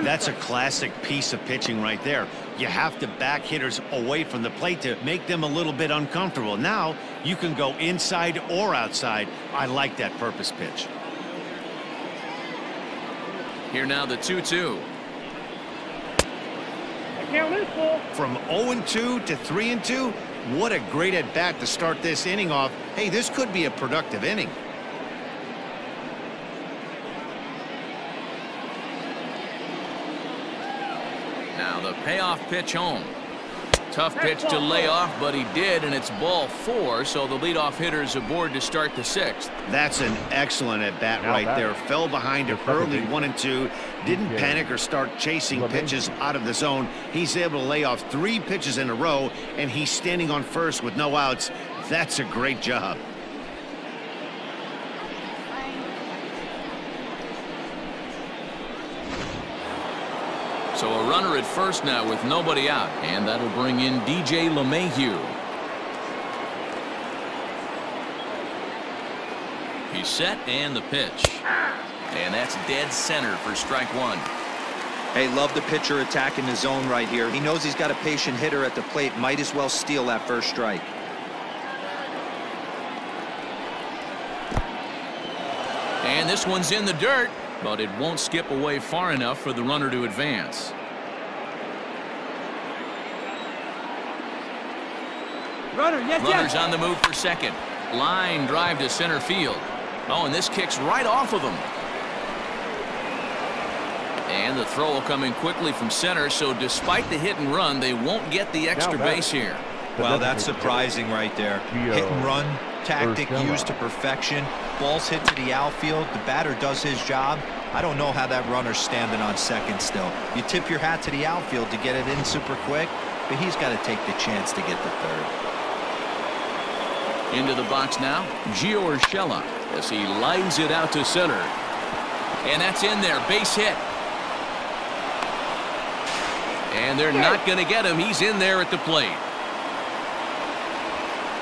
That's a classic piece of pitching right there. You have to back hitters away from the plate to make them a little bit uncomfortable. Now you can go inside or outside. I like that purpose pitch. Here now the two two. I can't live, Paul. From oh and two to three and two, what a great at bat to start this inning off. Hey, this could be a productive inning. Now the payoff pitch home. Tough pitch to lay off, but he did, and it's ball four, so the leadoff hitter is aboard to start the sixth. That's an excellent at-bat right there. Fell behind it early, one and two. Didn't panic or start chasing pitches out of the zone. He's able to lay off three pitches in a row, and he's standing on first with no outs. That's a great job. So a runner at first now with nobody out, and that'll bring in D J LeMahieu. He's set, and the pitch. And that's dead center for strike one. Hey, love the pitcher attacking the zone right here. He knows he's got a patient hitter at the plate. Might as well steal that first strike. And this one's in the dirt, but it won't skip away far enough for the runner to advance. Runner, yes, Runner's yes. on the move for second. Line drive to center field. Oh, and this kicks right off of him. And the throw will come in quickly from center, so despite the hit and run, they won't get the extra base here. Well, that's surprising right there. Hit and run tactic used to perfection. Ball's hit to the outfield. The batter does his job. I don't know how that runner's standing on second still. You tip your hat to the outfield to get it in super quick, but he's got to take the chance to get to third. Into the box now, Gio Urshela, as he lines it out to center. And that's in there. Base hit. And they're not going to get him. He's in there at the plate.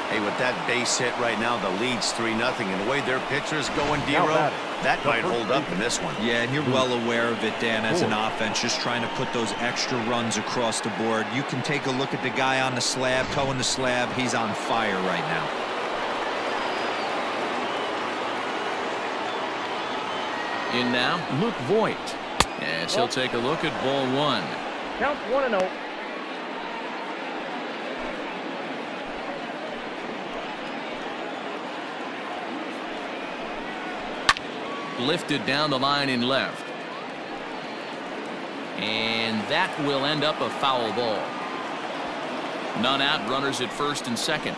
Hey, with that base hit right now, the lead's three nothing, and the way their pitcher's going, D-Row, that might hold up in this one. Yeah, and you're well aware of it, Dan, as an offense, just trying to put those extra runs across the board. You can take a look at the guy on the slab, toeing the slab. He's on fire right now. In now, Luke Voigt. Yes, he'll take a look at ball one. Count one and oh. Lifted down the line and left. And that will end up a foul ball. None out, runners at first and second.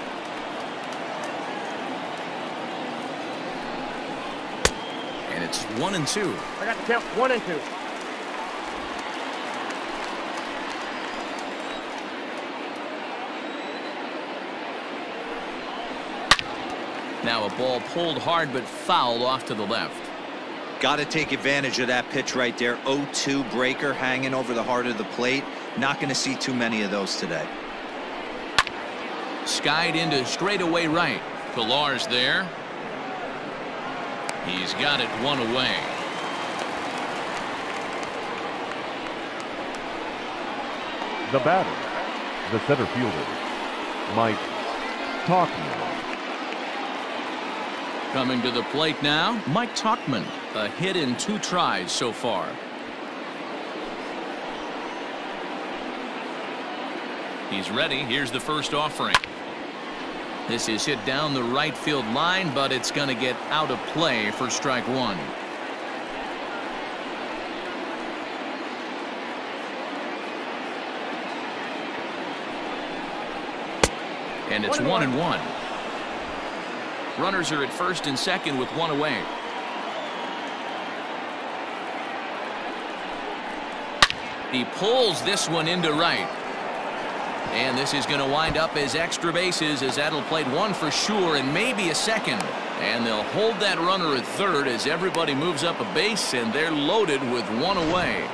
And it's one and two. I got to count one and two. Now a ball pulled hard but fouled off to the left. Got to take advantage of that pitch right there. oh two breaker hanging over the heart of the plate. Not going to see too many of those today. Skied into straightaway right. Pillar's there. He's got it one away. The batter, the center fielder, Mike Tauchman. Coming to the plate now, Mike Tauchman. A hit in two tries so far. He's ready. Here's the first offering. This is hit down the right field line, but it's going to get out of play for strike one. And it's one and one. Runners are at first and second with one away. He pulls this one into right. And this is going to wind up as extra bases, as that'll play one for sure and maybe a second. And they'll hold that runner at third as everybody moves up a base, and they're loaded with one away.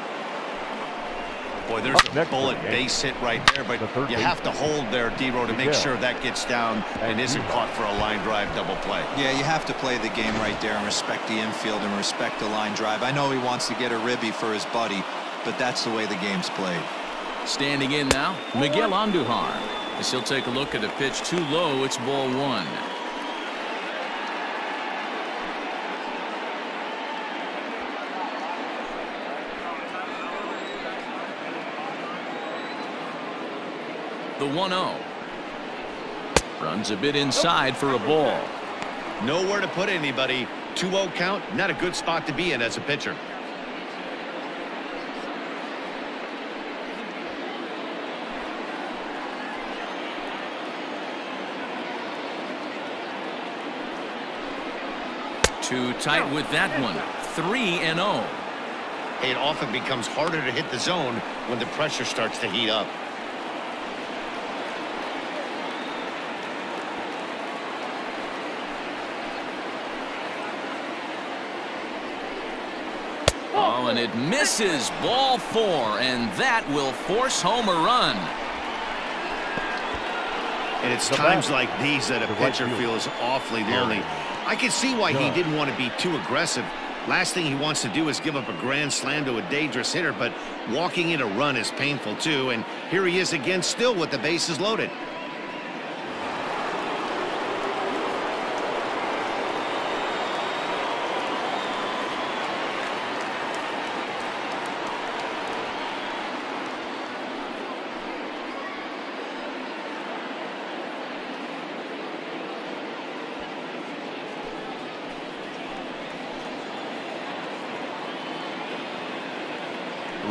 Boy, there's a bullet base hit right there, but you have to hold there, D-Row, to make sure that gets down and isn't caught for a line drive double play. Yeah, you have to play the game right there and respect the infield and respect the line drive. I know he wants to get a ribby for his buddy, but that's the way the game's played. Standing in now, Miguel Andujar. As he'll take a look at a pitch too low, it's ball one. The one oh. Runs a bit inside for a ball. Nowhere to put anybody. two oh count, not a good spot to be in as a pitcher. Too tight with that one. three and oh. It often becomes harder to hit the zone when the pressure starts to heat up. Oh, and it misses. Ball four, and that will force home a run. And it's times like these that a pitcher feels awfully lonely. I can see why he didn't want to be too aggressive. Last thing he wants to do is give up a grand slam to a dangerous hitter, but walking in a run is painful too, and here he is again, still with the bases loaded.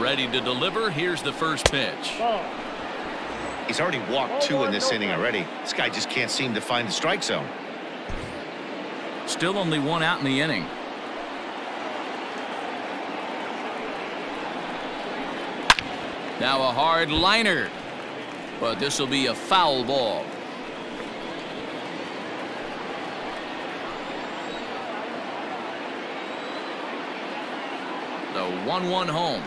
Ready to deliver. Here's the first pitch. He's already walked two in this inning already. This guy just can't seem to find the strike zone. Still only one out in the inning. Now a hard liner, but this will be a foul ball. The one one home.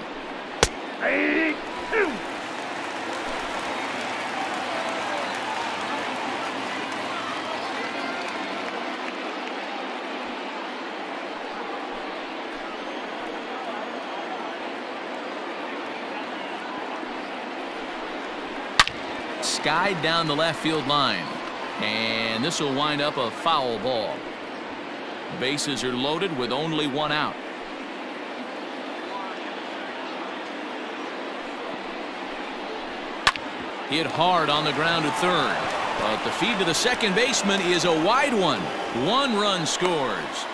Skied down the left field line, and this will wind up a foul ball. Bases are loaded with only one out. Hit hard on the ground at third, but the feed to the second baseman is a wide one. One run scores.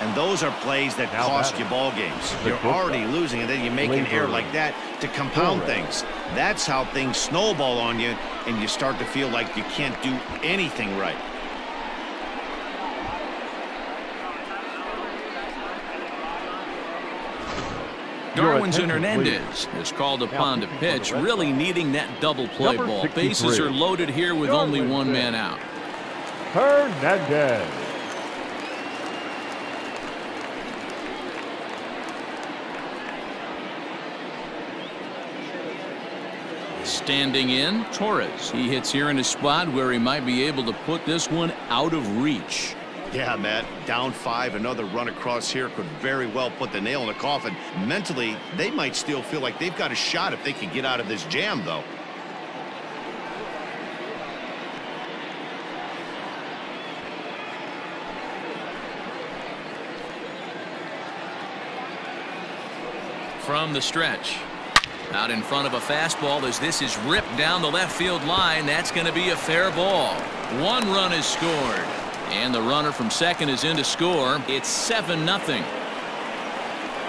And those are plays that cost you ball games. You're already losing, and then you make an error like that to compound things. That's how things snowball on you, and you start to feel like you can't do anything right. Darwin Hernandez is called upon to pitch, really needing that double play ball. Bases are loaded here with only one man out. Hernandez. Standing in, Torres. He hits here in a spot where he might be able to put this one out of reach. Yeah, Matt, down five, another run across here could very well put the nail in the coffin. Mentally, they might still feel like they've got a shot if they can get out of this jam, though. From the stretch, out in front of a fastball as this is ripped down the left field line. That's going to be a fair ball. One run is scored. And the runner from second is in to score. It's seven nothing.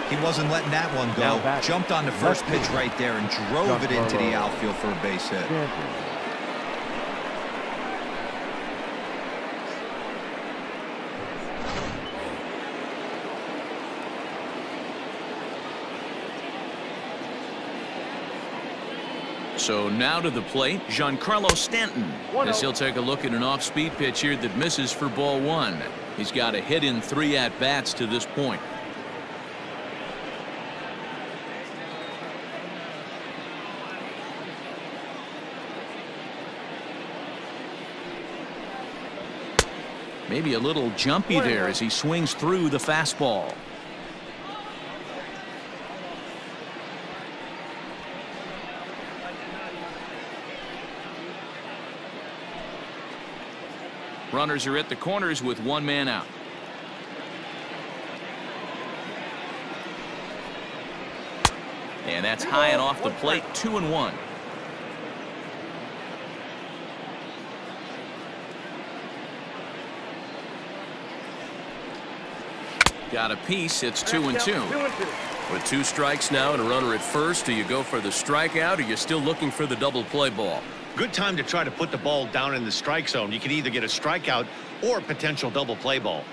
He wasn't letting that one go. Jumped on the first pitch right there and drove it into the outfield for a base hit. So now to the plate, Giancarlo Stanton, as he'll take a look at an off-speed pitch here that misses for ball one. He's got a hit in three at-bats to this point. Maybe a little jumpy there as he swings through the fastball. Runners are at the corners with one man out. And that's high and off the plate, two and one. Got a piece, it's two and two. With two strikes now and a runner at first, do you go for the strikeout or you're still looking for the double play ball? Good time to try to put the ball down in the strike zone. You can either get a strikeout or a potential double play ball.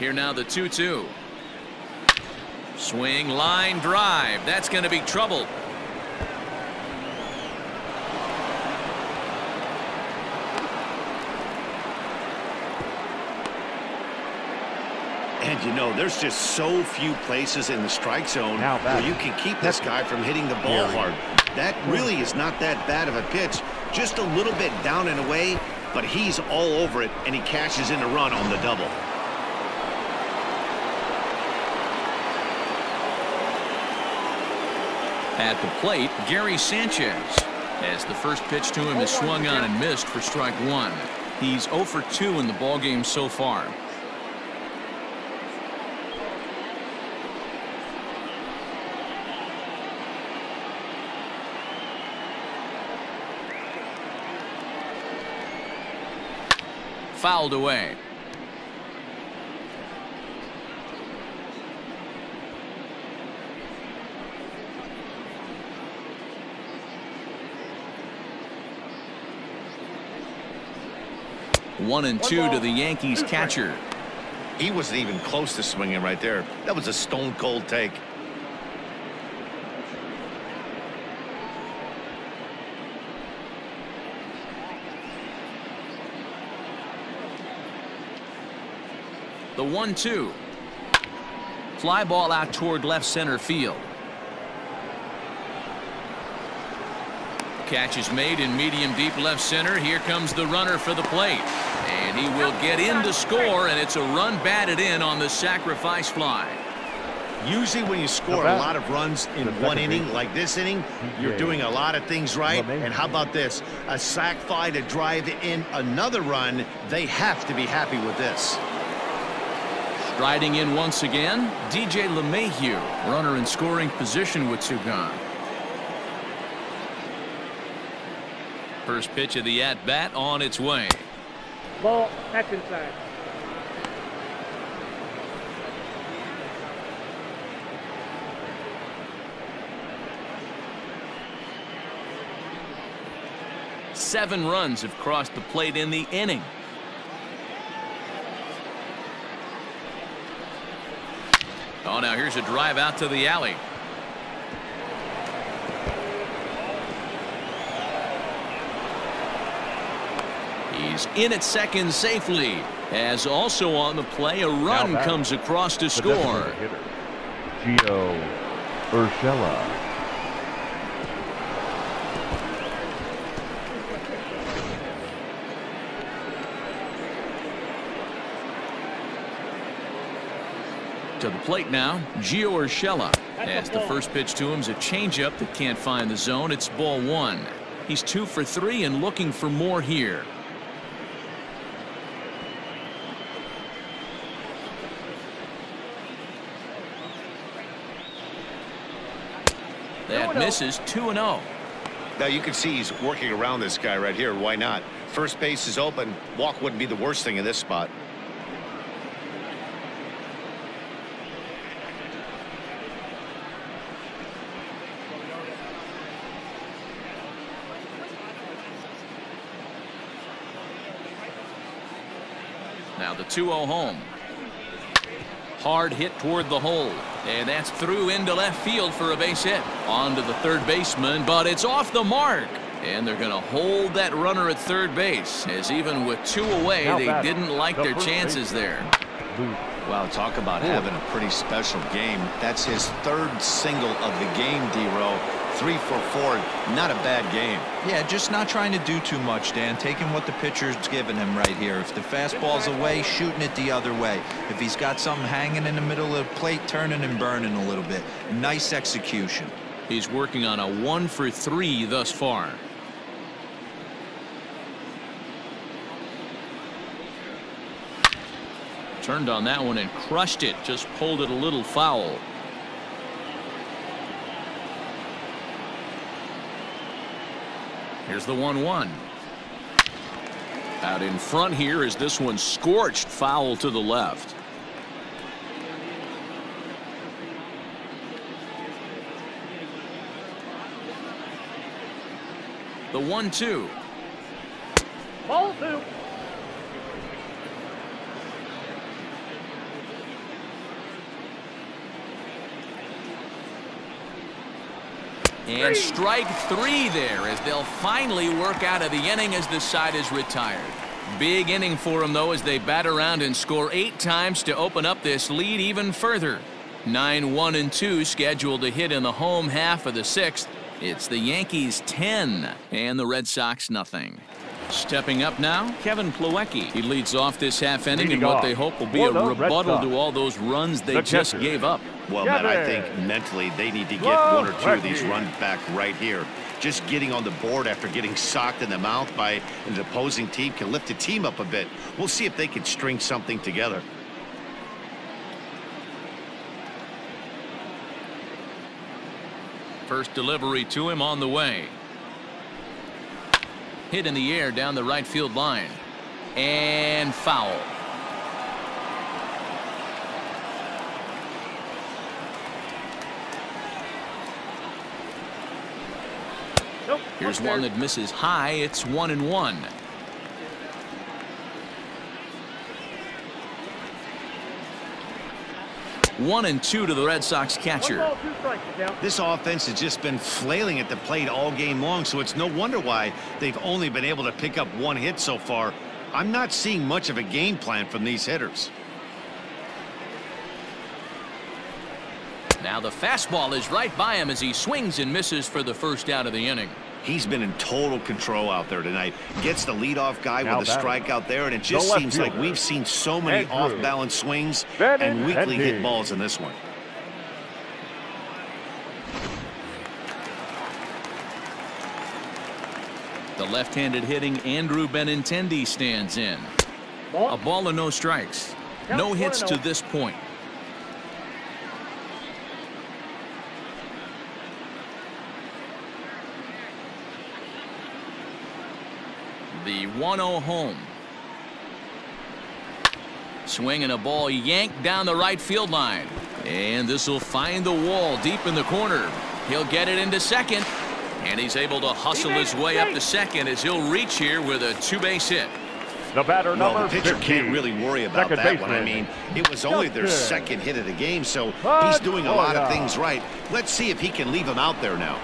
Here now the two two. Swing, line drive. That's going to be trouble. And you know, there's just so few places in the strike zone where you can keep this guy from hitting the ball hard. That really is not that bad of a pitch. Just a little bit down and away, but he's all over it, and he cashes in a run on the double. At the plate, Gary Sanchez, as the first pitch to him is swung on and missed for strike one. He's oh for two in the ballgame so far. Fouled away. One and two to the Yankees catcher. He wasn't even close to swinging right there. That was a stone cold take. The one two. Fly ball out toward left center field. Catch is made in medium deep left center. Here comes the runner for the plate. And he will get in to score, and it's a run batted in on the sacrifice fly. Usually when you score a lot of runs in one inning, like this inning, you're doing a lot of things right. And how about this? A sac fly to drive in another run. They have to be happy with this. Striding in once again, D J LeMahieu, runner in scoring position with two gone. First pitch of the at-bat on its way. Ball, that's inside. Seven runs have crossed the plate in the inning. Oh, now here's a drive out to the alley. He's in at second safely, as also on the play a run comes across to score. Gio Urshela. To the plate now, Gio Urshela, as the first pitch to him is a changeup that can't find the zone. It's ball one. He's two for three and looking for more here. That misses, two and oh. Now you can see he's working around this guy right here. Why not? First base is open. Walk wouldn't be the worst thing in this spot. Now the two oh home. Hard hit toward the hole, and that's through into left field for a base hit. On to the third baseman, but it's off the mark, and they're going to hold that runner at third base, as even with two away, they didn't like their chances there. Wow, talk about having a pretty special game. That's his third single of the game, D-Row. three for four. Not a bad game. Yeah, just not trying to do too much, Dan. Taking what the pitcher's giving him right here. If the fastball's away, shooting it the other way. If he's got something hanging in the middle of the plate, turning and burning a little bit. Nice execution. He's working on a one for three thus far. Turned on that one and crushed it. Just pulled it a little foul. Here's the one one. Out in front here is this one scorched, foul to the left. The one two. Ball two. And strike three there as they'll finally work out of the inning as this side is retired. Big inning for them, though, as they bat around and score eight times to open up this lead even further. nine one and two scheduled to hit in the home half of the sixth. It's the Yankees ten and the Red Sox nothing. Stepping up now, Kevin Plawecki. He leads off this half inning in what they hope will be a rebuttal to all those runs they just gave up. Well, Matt, I think mentally they need to get one or two of these runs back right here. Just getting on the board after getting socked in the mouth by an opposing team can lift the team up a bit. We'll see if they can string something together. First delivery to him on the way. Hit in the air down the right field line. And foul. Nope. Here's one that misses high. It's one and one. One and two to the Red Sox catcher. Ball, this offense has just been flailing at the plate all game long, so it's no wonder why they've only been able to pick up one hit so far. I'm not seeing much of a game plan from these hitters. Now the fastball is right by him as he swings and misses for the first out of the inning. He's been in total control out there tonight. Gets the leadoff guy now with a strikeout there, and it just seems fielder. Like we've seen so many off-balance swings Benintendi. and weakly hit balls in this one. The left-handed hitting Andrew Benintendi stands in. Ball. A ball and no strikes. No hits to this point. The one oh home. Swinging a ball yanked down the right field line. And this will find the wall deep in the corner. He'll get it into second. And he's able to hustle his way up to second as he'll reach here with a two-base hit. The batter number well, the pitcher fifteen. Can't really worry about second that baseman. One. I mean, it was only their second hit of the game, so he's doing a lot of things right. Let's see if he can leave him out there now.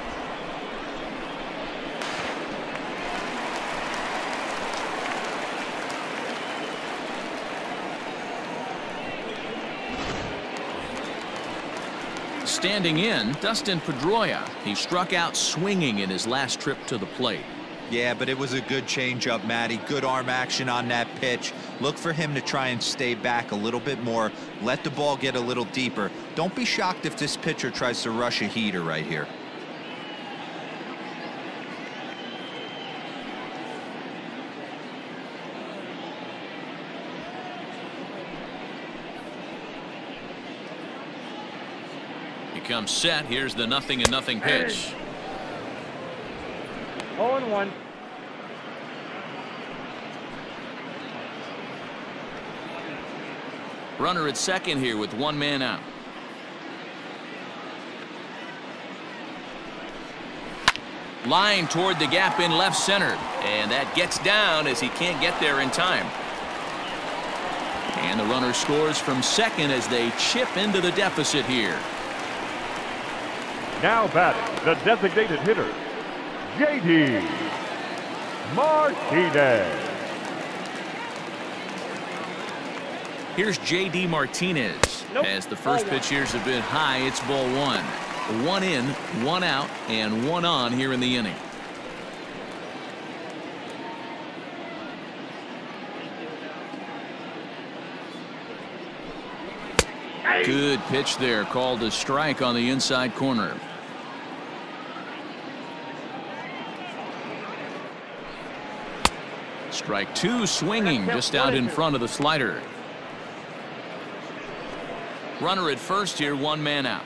Standing in, Dustin Pedroia. He struck out swinging in his last trip to the plate. Yeah, but it was a good changeup, Matty. Good arm action on that pitch. Look for him to try and stay back a little bit more. Let the ball get a little deeper. Don't be shocked if this pitcher tries to rush a heater right here. Comes set. Here's the nothing and nothing pitch. oh and one. Runner at second here with one man out. Line toward the gap in left center, and that gets down as he can't get there in time. And the runner scores from second as they chip into the deficit here. Now batting, the designated hitter, J D Martinez. Here's J D Martinez. Nope. As the first pitch here has been high, it's ball one. One in, one out, and one on here in the inning. Good pitch there, called a strike on the inside corner. Strike two, swinging just out in front of the slider. Runner at first here, one man out.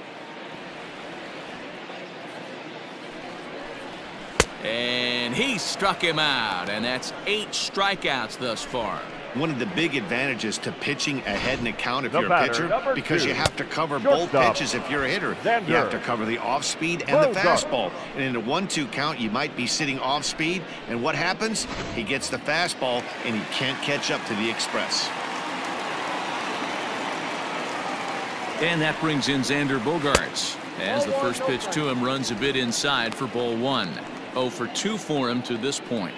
And he struck him out, and that's eight strikeouts thus far. One of the big advantages to pitching ahead in a count if the you're a batter, pitcher, because two, you have to cover both pitches if you're a hitter. Xander. You have to cover the off speed and Close the fastball. Up. And in a one two count, you might be sitting off speed. And what happens? He gets the fastball, and he can't catch up to the express. And that brings in Xander Bogaerts. As the first pitch to him runs a bit inside for ball one. oh for two for him to this point.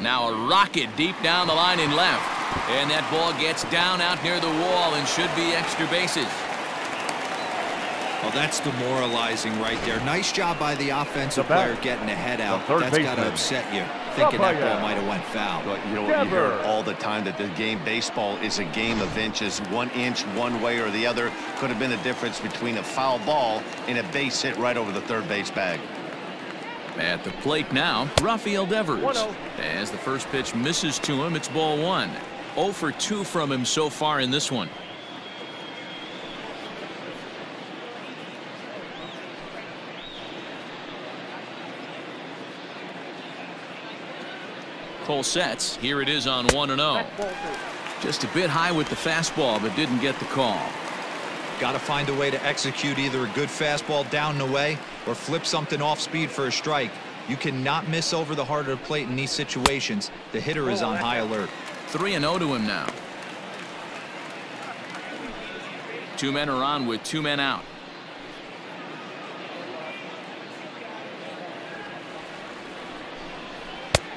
Now a rocket deep down the line and left. And that ball gets down out near the wall and should be extra bases. Well, that's demoralizing right there. Nice job by the offensive the player getting a head out. That's got to upset you, thinking that ball might have went foul. But you know what you hear all the time, that the game baseball is a game of inches. One inch one way or the other. Could have been the difference between a foul ball and a base hit right over the third base bag. At the plate now, Rafael Devers. As the first pitch misses to him, it's ball one. oh for two from him so far in this one. Cole sets. Here it is on one and oh. Just a bit high with the fastball, but didn't get the call. Got to find a way to execute either a good fastball down and away or flip something off speed for a strike. You cannot miss over the heart of the plate in these situations. The hitter is on high alert. three and oh to him now. Two men are on with two men out.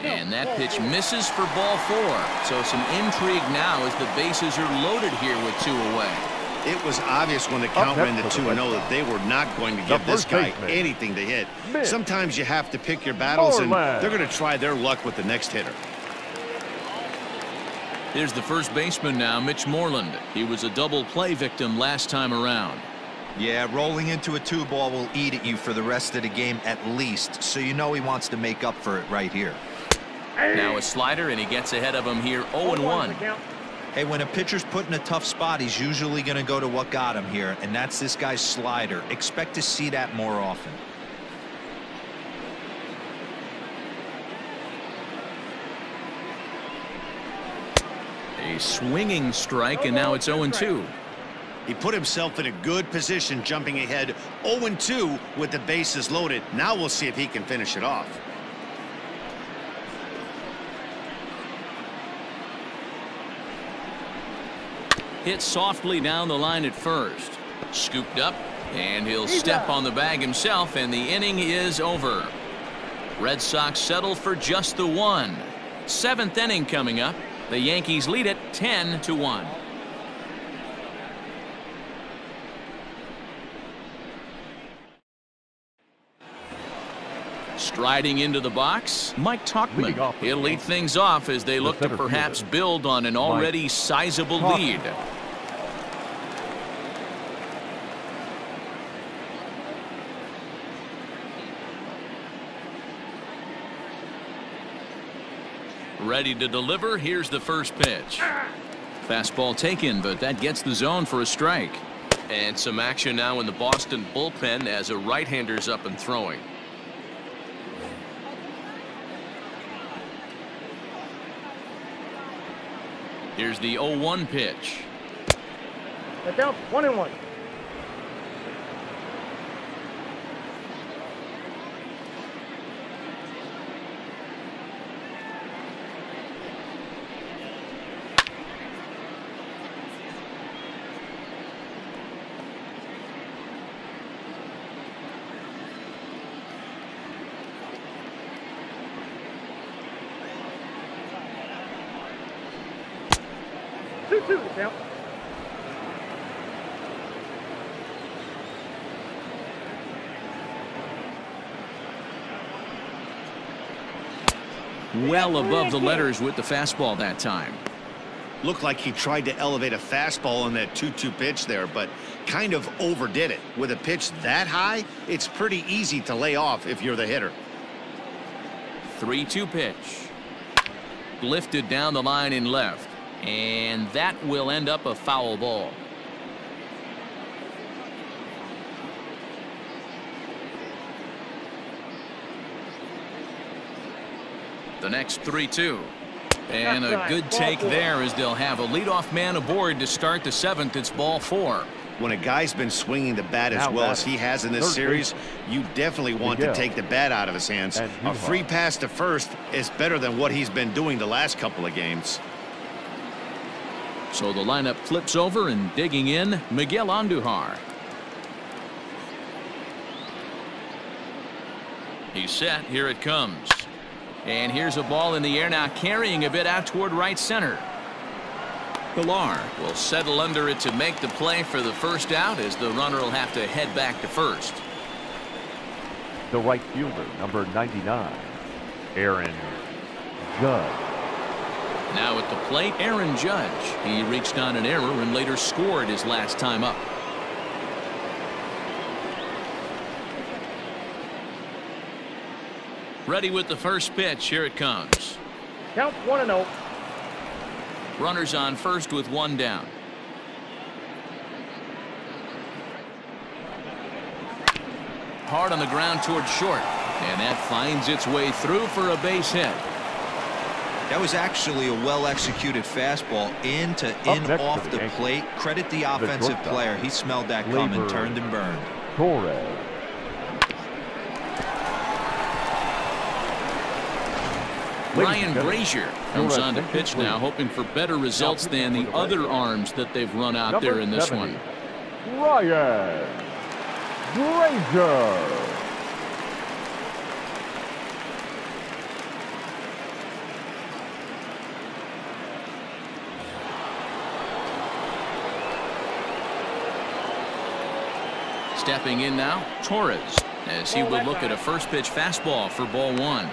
And that pitch misses for ball four. So some intrigue now as the bases are loaded here with two away. It was obvious when the count went to two and oh that they were not going to give this guy anything to hit. Sometimes you have to pick your battles, and they're going to try their luck with the next hitter. Here's the first baseman now, Mitch Moreland. He was a double play victim last time around. Yeah, rolling into a two ball will eat at you for the rest of the game at least. So you know he wants to make up for it right here. Now a slider, and he gets ahead of him here, oh and one. Hey, when a pitcher's put in a tough spot, he's usually going to go to what got him here, and that's this guy's slider. Expect to see that more often. A swinging strike, and now it's oh and two. He put himself in a good position, jumping ahead oh and two with the bases loaded. Now we'll see if he can finish it off. Hit softly down the line at first. Scooped up, and he'll step on the bag himself, and the inning is over. Red Sox settle for just the one. Seventh inning coming up. The Yankees lead it ten to one. Striding into the box, Mike Tauchman. He'll lead things off as they look to perhaps build on an already sizable lead. Ready to deliver. Here's the first pitch. Fastball taken, but that gets the zone for a strike. And some action now in the Boston bullpen as a right-hander's up and throwing. Here's the oh one pitch. That's out, one and one. two to count. Well above the letters with the fastball that time. Looked like he tried to elevate a fastball on that two two pitch there, but kind of overdid it. With a pitch that high, it's pretty easy to lay off if you're the hitter. three two pitch. Lifted down the line and left. And that will end up a foul ball. The next three two. And a good take there as they'll have a leadoff man aboard to start the seventh. It's ball four. When a guy's been swinging the bat as well as he has in this series, you definitely want to take the bat out of his hands. A free pass to first is better than what he's been doing the last couple of games. So the lineup flips over, and digging in, Miguel Andujar. He's set. Here it comes. And here's a ball in the air now, carrying a bit out toward right center. Pillar will settle under it to make the play for the first out, as the runner will have to head back to first. The right fielder, number ninety-nine, Aaron Judge. Now at the plate, Aaron Judge. He reached on an error and later scored his last time up. Ready with the first pitch. Here it comes. Count one and oh. Runners on first with one down. Hard on the ground towards short, and that finds its way through for a base hit. That was actually a well-executed fastball in to in off the plate. Credit the offensive player. He smelled that coming, turned and burned. Torres. Ryan Brasier comes on to pitch now, hoping for better results than the other arms that they've run out there in this one. Ryan Brasier. Stepping in now, Torres, as he would look at a first pitch fastball for ball one.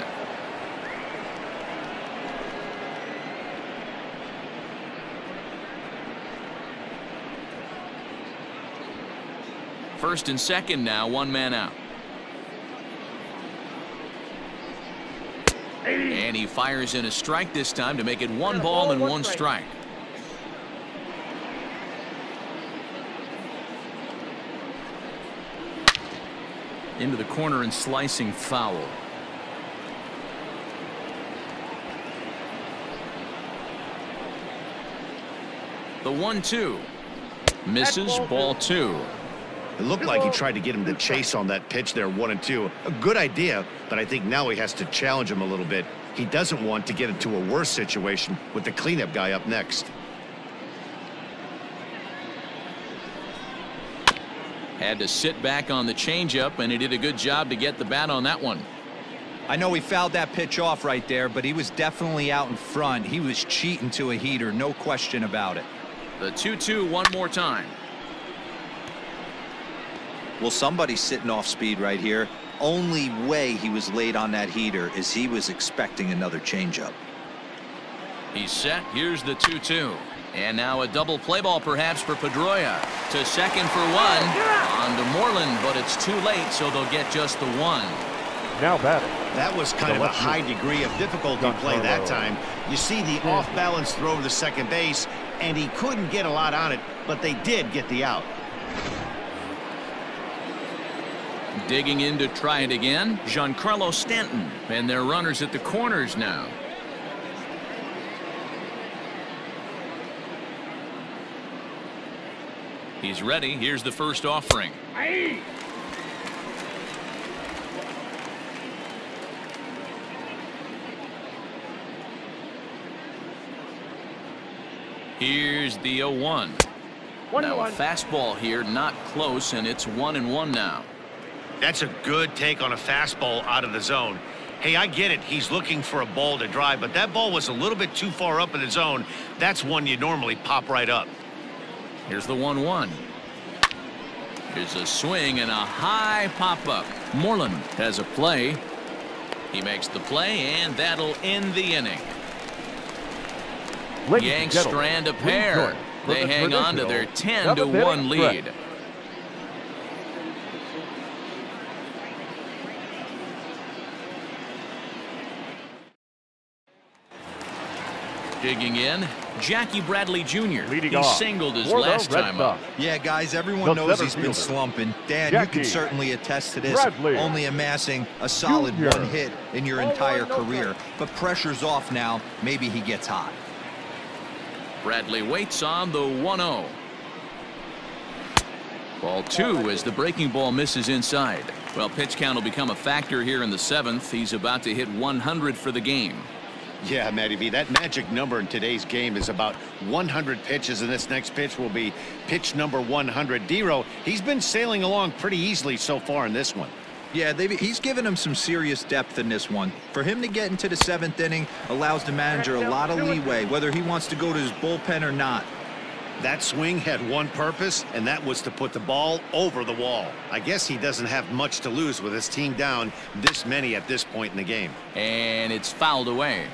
First and second now, one man out. And he fires in a strike this time to make it one ball and one strike. Into the corner and slicing foul. The one two. Misses, ball two. It looked like he tried to get him to chase on that pitch there, one and two. A good idea, but I think now he has to challenge him a little bit. He doesn't want to get into a worse situation with the cleanup guy up next. Had to sit back on the changeup, and he did a good job to get the bat on that one. I know he fouled that pitch off right there, but he was definitely out in front. He was cheating to a heater, no question about it. The two two one more time. Well, somebody's sitting off speed right here. Only way he was late on that heater is he was expecting another changeup. He's set. Here's the two two. And now a double play ball perhaps for Pedroia. To second for one. On to Moreland, but it's too late, so they'll get just the one. Now batting. That was kind of a high degree of difficulty play that time. You see the off-balance throw to second base, and he couldn't get a lot on it, but they did get the out. Digging in to try it again, Giancarlo Stanton, and their runners at the corners now. He's ready. Here's the first offering. Aye. Here's the oh one. Now a fastball here, not close, and it's one and one now. That's a good take on a fastball out of the zone. Hey, I get it. He's looking for a ball to drive, but that ball was a little bit too far up in the zone. That's one you normally pop right up. Here's the one one. Here's a swing and a high pop up. Moreland has a play. He makes the play, and that'll end the inning. Ladies Yanks strand a pair. They hang on to their ten to one lead. Correct. Digging in, Jackie Bradley Junior Leading he off. singled his For last time up. Yeah, guys, everyone the knows he's fielder. been slumping. Dan, Jackie, you can certainly attest to this, Bradley, only amassing a solid Junior. one hit in your entire oh, career. No, but pressure's off now. Maybe he gets hot. Bradley waits on the one oh. Ball two as the breaking ball misses inside. Well, pitch count will become a factor here in the seventh. He's about to hit one hundred for the game. Yeah, Matty V, that magic number in today's game is about one hundred pitches, and this next pitch will be pitch number one hundred. D-Row, he's been sailing along pretty easily so far in this one. Yeah, he's given him some serious depth in this one. For him to get into the seventh inning allows the manager a lot of leeway, whether he wants to go to his bullpen or not. That swing had one purpose, and that was to put the ball over the wall. I guess he doesn't have much to lose with his team down this many at this point in the game. And it's fouled away.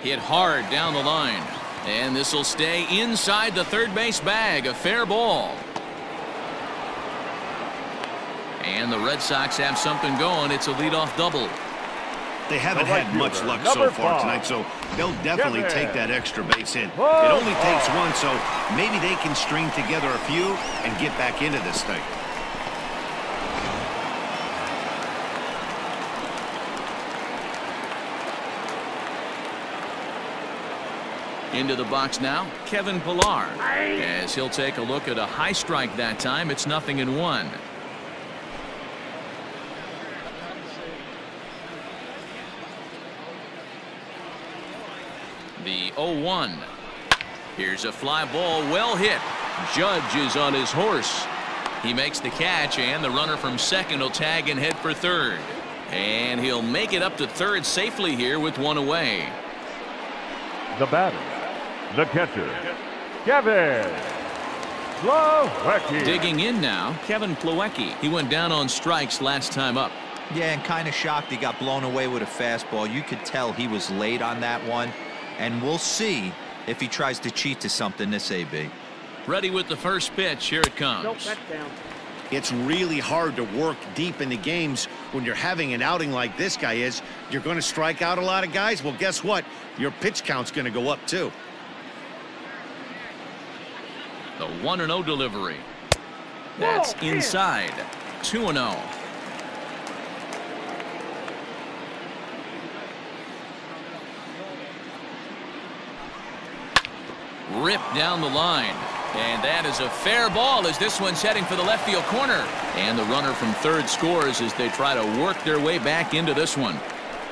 Hit hard down the line, and this will stay inside the third base bag. A fair ball. And the Red Sox have something going. It's a leadoff double. They haven't the right had much luck Number so far five. tonight, so they'll definitely yeah, take that extra base hit. Whoa. It only takes one, so maybe they can string together a few and get back into this thing. Into the box now, Kevin Pillar, as he'll take a look at a high strike that time. It's nothing in one. The oh one. Here's a fly ball, well hit. Judge is on his horse. He makes the catch, and the runner from second will tag and head for third. And he'll make it up to third safely here with one away. The batter, the catcher, Kevin Plawecki. Digging in now, Kevin Plawecki. He went down on strikes last time up. Yeah, and kind of shocked he got blown away with a fastball. You could tell he was late on that one. And we'll see if he tries to cheat to something this A B. Ready with the first pitch. Here it comes. Nope, that's down. It's really hard to work deep into games when you're having an outing like this guy is. You're going to strike out a lot of guys. Well, guess what? Your pitch count's going to go up, too. The one and oh delivery. That's Whoa, inside. two and oh. Ripped down the line. And that is a fair ball as this one's heading for the left field corner. And the runner from third scores as they try to work their way back into this one.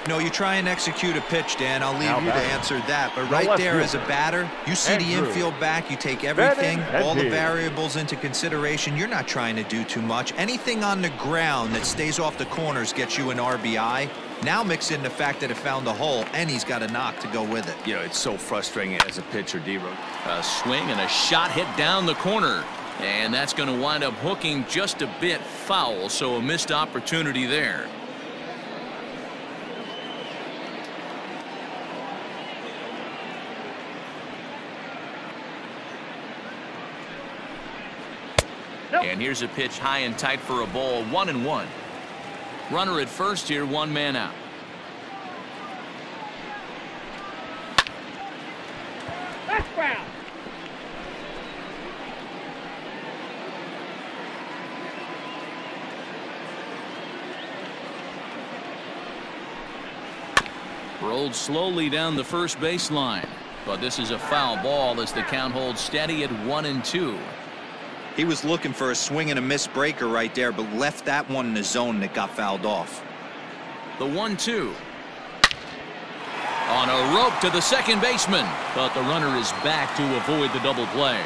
No, you try and execute a pitch, Dan. I'll leave now you batter. to answer that. But right there as a batter, you see Andrew. the infield back. You take everything, Benning, all the variables into consideration. You're not trying to do too much. Anything on the ground that stays off the corners gets you an R B I. Now mix in the fact that it found the hole, and he's got a knock to go with it. You know, it's so frustrating as a pitcher, D-Row. A swing and a shot hit down the corner. And that's going to wind up hooking just a bit foul, so a missed opportunity there. And here's a pitch high and tight for a ball. One and one. Runner at first here, one man out. That's foul. Rolled slowly down the first baseline, but this is a foul ball as the count holds steady at one and two. He was looking for a swing and a miss breaker right there, but left that one in the zone that got fouled off. The one two. A on a rope to the second baseman, but the runner is back to avoid the double play.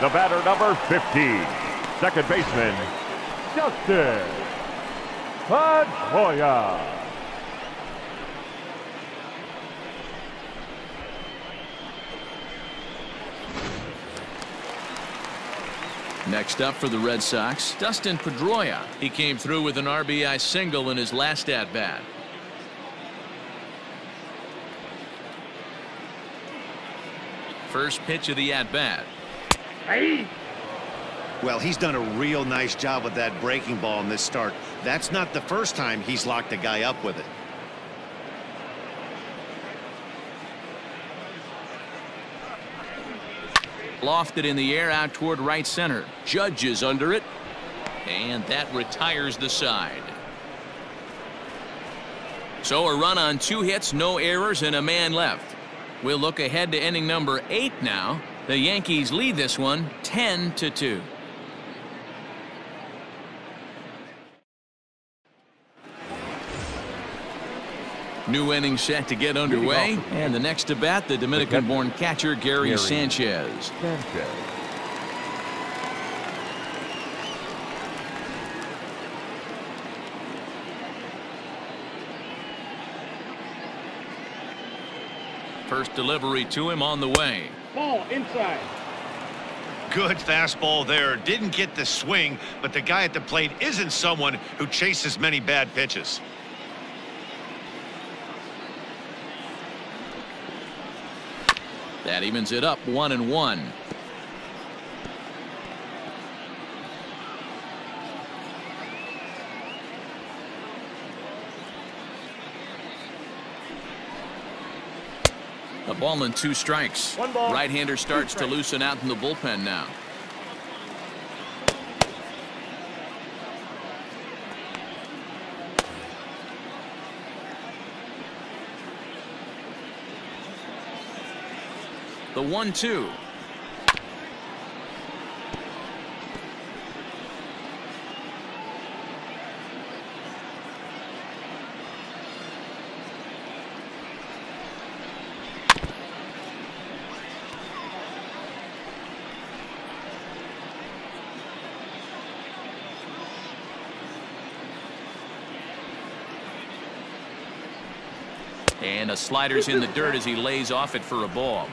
The batter, number fifteen, second baseman, Dustin Pedroia. Next up for the Red Sox, Dustin Pedroia. He came through with an R B I single in his last at-bat. First pitch of the at-bat. Hey. Well, he's done a real nice job with that breaking ball in this start. That's not the first time he's locked a guy up with it. Lofted in the air out toward right center. Judge is under it, and that retires the side. So a run on two hits, no errors, and a man left. We'll look ahead to inning number eight now. The Yankees lead this one ten to two. New inning set to get underway, and the next to bat, the Dominican-born catcher Gary, Gary Sanchez. Sanchez. First delivery to him on the way. Ball inside. Good fastball there. Didn't get the swing, but the guy at the plate isn't someone who chases many bad pitches. That evens it up, one and one. A ball and two strikes. Right-hander starts to loosen out in the bullpen now. The one two. And a slider's in the dirt as he lays off it for a ball.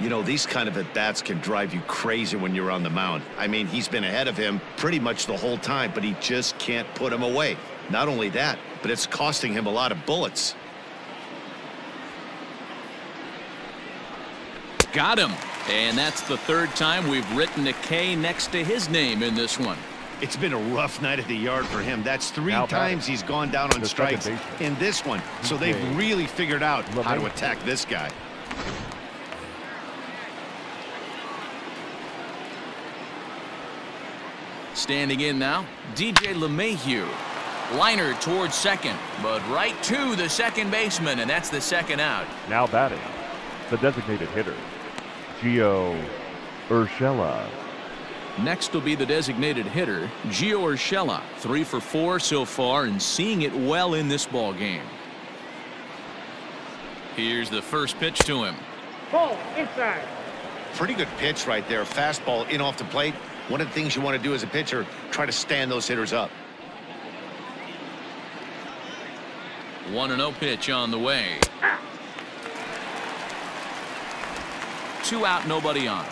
You know, these kind of at-bats can drive you crazy when you're on the mound. I mean, he's been ahead of him pretty much the whole time, but he just can't put him away. Not only that, but it's costing him a lot of bullets. Got him. And that's the third time we've written a K next to his name in this one. It's been a rough night at the yard for him. That's three now times he's gone down on strikes in this one. So they've really figured out how to attack this guy. Standing in now, D J LeMahieu. Liner towards second, but right to the second baseman, and that's the second out. Now batting, the designated hitter, Gio Urshela. Next will be the designated hitter, Gio Urshela. Three for four so far, and seeing it well in this ball game. Here's the first pitch to him. Ball inside. Pretty good pitch right there. Fastball in off the plate. One of the things you want to do as a pitcher, try to stand those hitters up. one and oh pitch on the way. Ah. Two out, nobody on.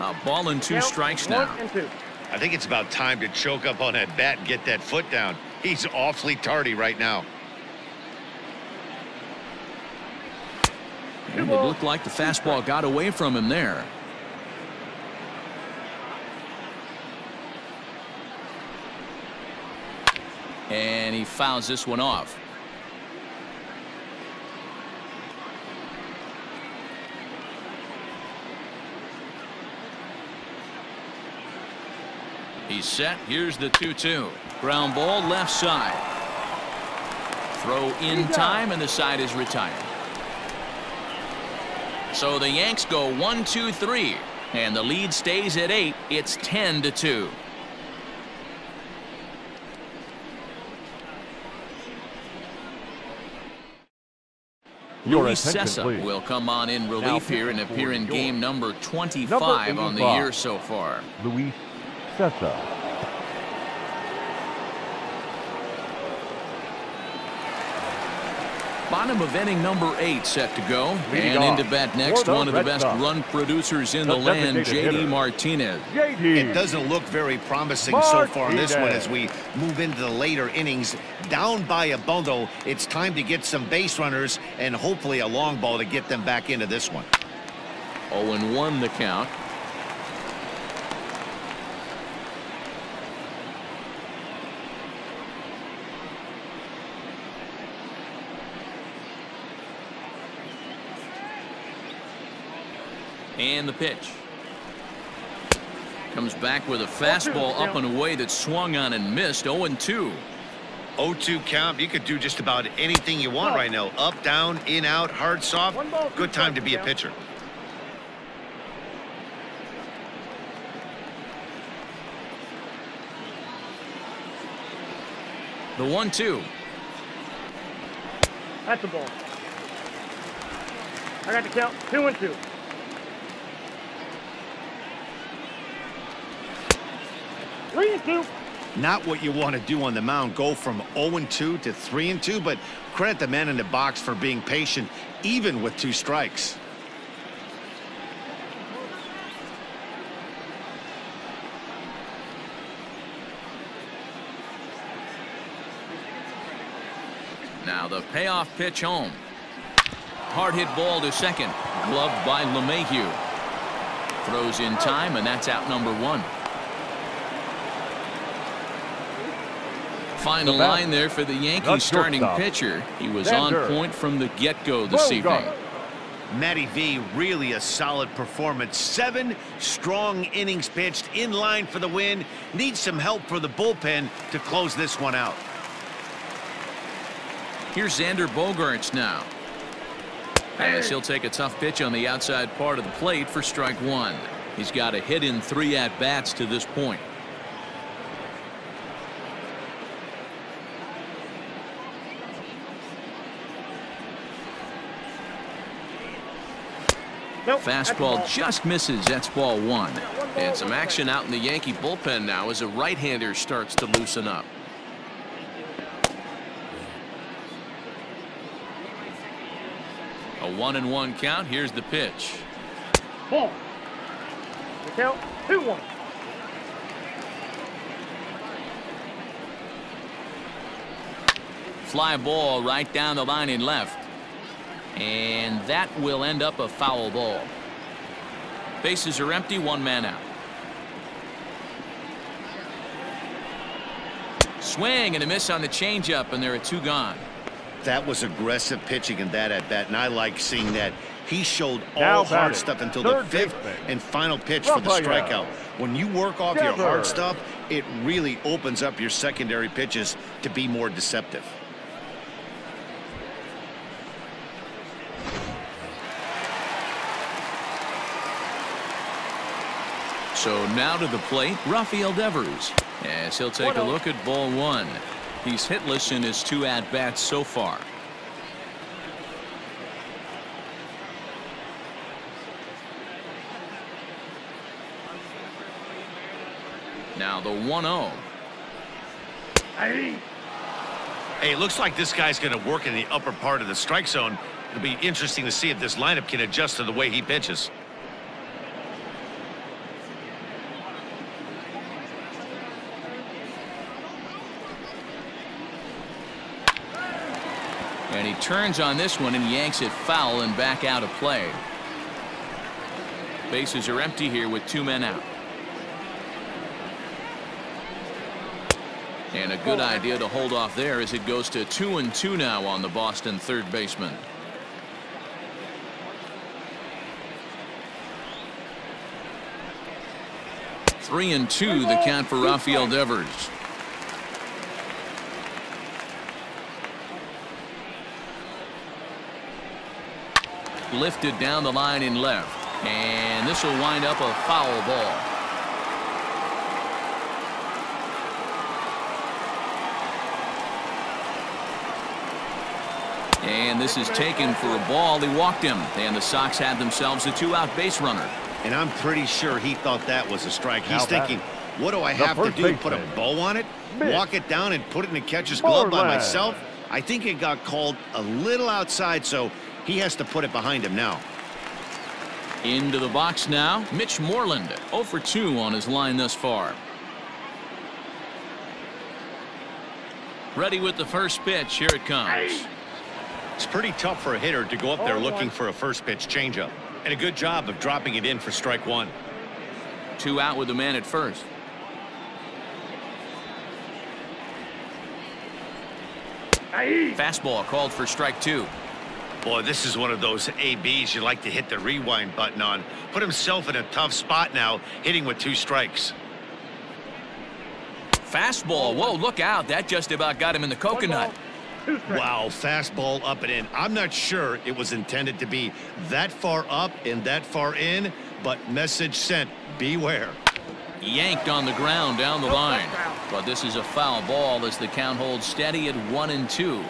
A ball and two strikes now. Two. I think it's about time to choke up on that bat and get that foot down. He's awfully tardy right now. And it looked like the fastball got away from him there. And he fouls this one off. He's set. Here's the two two. Ground ball left side. Throw in time, and the side is retired. So the Yanks go one, two, three, and the lead stays at eight. It's ten to two. Luis Cessa will come on in relief here and appear in game number twenty-five on the year so far. Luis Cessa. Bottom of inning number eight set to go. And into bat next, one of the best run producers in the land, J D. Martinez. It doesn't look very promising so far in this one as we move into the later innings. Down by a bundle, it's time to get some base runners and hopefully a long ball to get them back into this one. oh and one the count. And the pitch. Comes back with a fastball up and away that swung on and missed. oh and two. oh two count. You could do just about anything you want right now. Up, down, in, out, hard, soft. Good time to be a pitcher. The one two. That's the ball. I got the count. Two and two. Not what you want to do on the mound. Go from oh and two to three and two, but credit the man in the box for being patient, even with two strikes. Now the payoff pitch home. Hard hit ball to second, gloved by LeMahieu. Throws in time, and that's out number one. Final line there for the Yankees starting pitcher. He was on point from the get-go this evening. Matty V, really a solid performance. Seven strong innings pitched, in line for the win. Needs some help for the bullpen to close this one out. Here's Xander Bogaerts now. As he'll take a tough pitch on the outside part of the plate for strike one. He's got a hit in three at-bats to this point. Nope. Fastball just misses. That's ball one. And some action out in the Yankee bullpen now as a right-hander starts to loosen up. A one and one count. Here's the pitch. Ball. The count two one. Fly ball right down the line and left. And that will end up a foul ball. Bases are empty, one man out. Swing and a miss on the changeup, and there are two gone. That was aggressive pitching in that at bat, and I like seeing that. He showed all hard stuff until the fifth and final pitch for the strikeout. When you work off your hard stuff, it really opens up your secondary pitches to be more deceptive. So now to the plate, Rafael Devers, as he'll take a look at ball one. He's hitless in his two at-bats so far. Now the one oh. Hey, it looks like this guy's going to work in the upper part of the strike zone. It'll be interesting to see if this lineup can adjust to the way he pitches. And he turns on this one and yanks it foul and back out of play. Bases are empty here with two men out. And a good idea to hold off there as it goes to two and two now on the Boston third baseman. Three and two the count for Rafael Devers. Lifted down the line and left, and this will wind up a foul ball. And this is taken for a ball. They walked him, and the Sox had themselves a two-out base runner. And I'm pretty sure he thought that was a strike. He's thinking, what do I have to do? Put a bow on it, walk it down, and put it in the catcher's glove by myself? I think it got called a little outside, so he has to put it behind him now. Into the box now, Mitch Moreland, oh for two on his line thus far. Ready with the first pitch. Here it comes. It's pretty tough for a hitter to go up there looking for a first pitch changeup, and a good job of dropping it in for strike one. Two out with the man at first. Fastball called for strike two. Boy, this is one of those A Bs you like to hit the rewind button on. Put himself in a tough spot now, hitting with two strikes. Fastball. Whoa, look out. That just about got him in the coconut. Wow, fastball up and in. I'm not sure it was intended to be that far up and that far in, but message sent. Beware. Yanked on the ground down the line. But this is a foul ball as the count holds steady at one and two.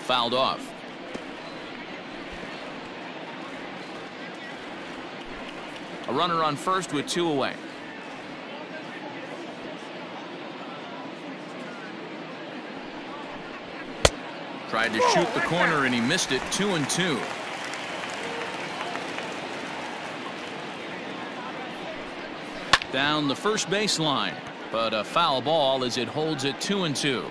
Fouled off. A runner on first with two away. Tried to shoot the corner and he missed it. Two and two. Down the first baseline, but a foul ball as it holds it two and two.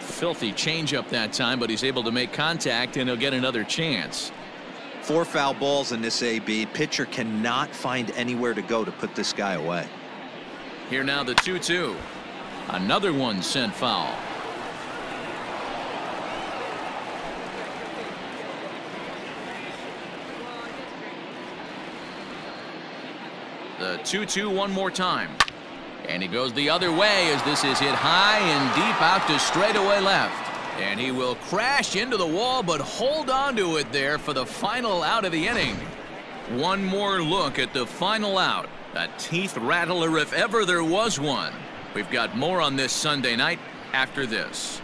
Filthy changeup that time, but he's able to make contact and he'll get another chance. Four foul balls in this A B. Pitcher cannot find anywhere to go to put this guy away. Here now the two two. Another one sent foul. The two two one more time. And he goes the other way as this is hit high and deep out to straightaway left. And he will crash into the wall, but hold on to it there for the final out of the inning. One more look at the final out. A teeth rattler if ever there was one. We've got more on this Sunday night after this.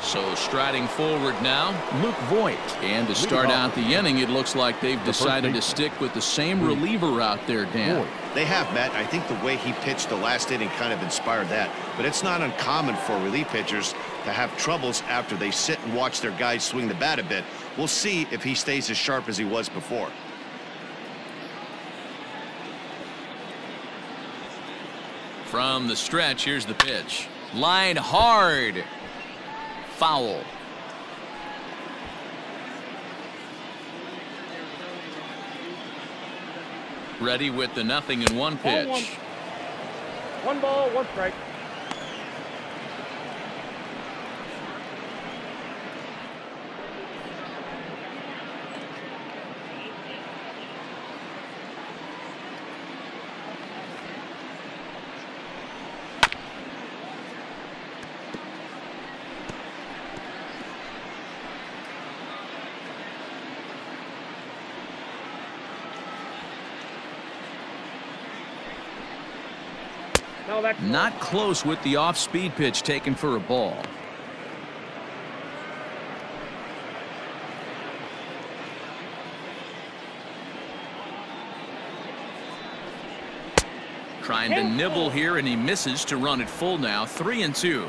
So striding forward now, Luke Voigt. And to start out the inning, it looks like they've decided to stick with the same reliever out there, Dan. They have, Matt. I think the way he pitched the last inning kind of inspired that. But it's not uncommon for relief pitchers to have troubles after they sit and watch their guys swing the bat a bit. We'll see if he stays as sharp as he was before. From the stretch, here's the pitch. Line hard. Foul. Ready with the nothing in one pitch. One, one. one ball, one strike. Not close with the off-speed pitch taken for a ball. Trying to nibble here, and he misses to run at full now. Three and two.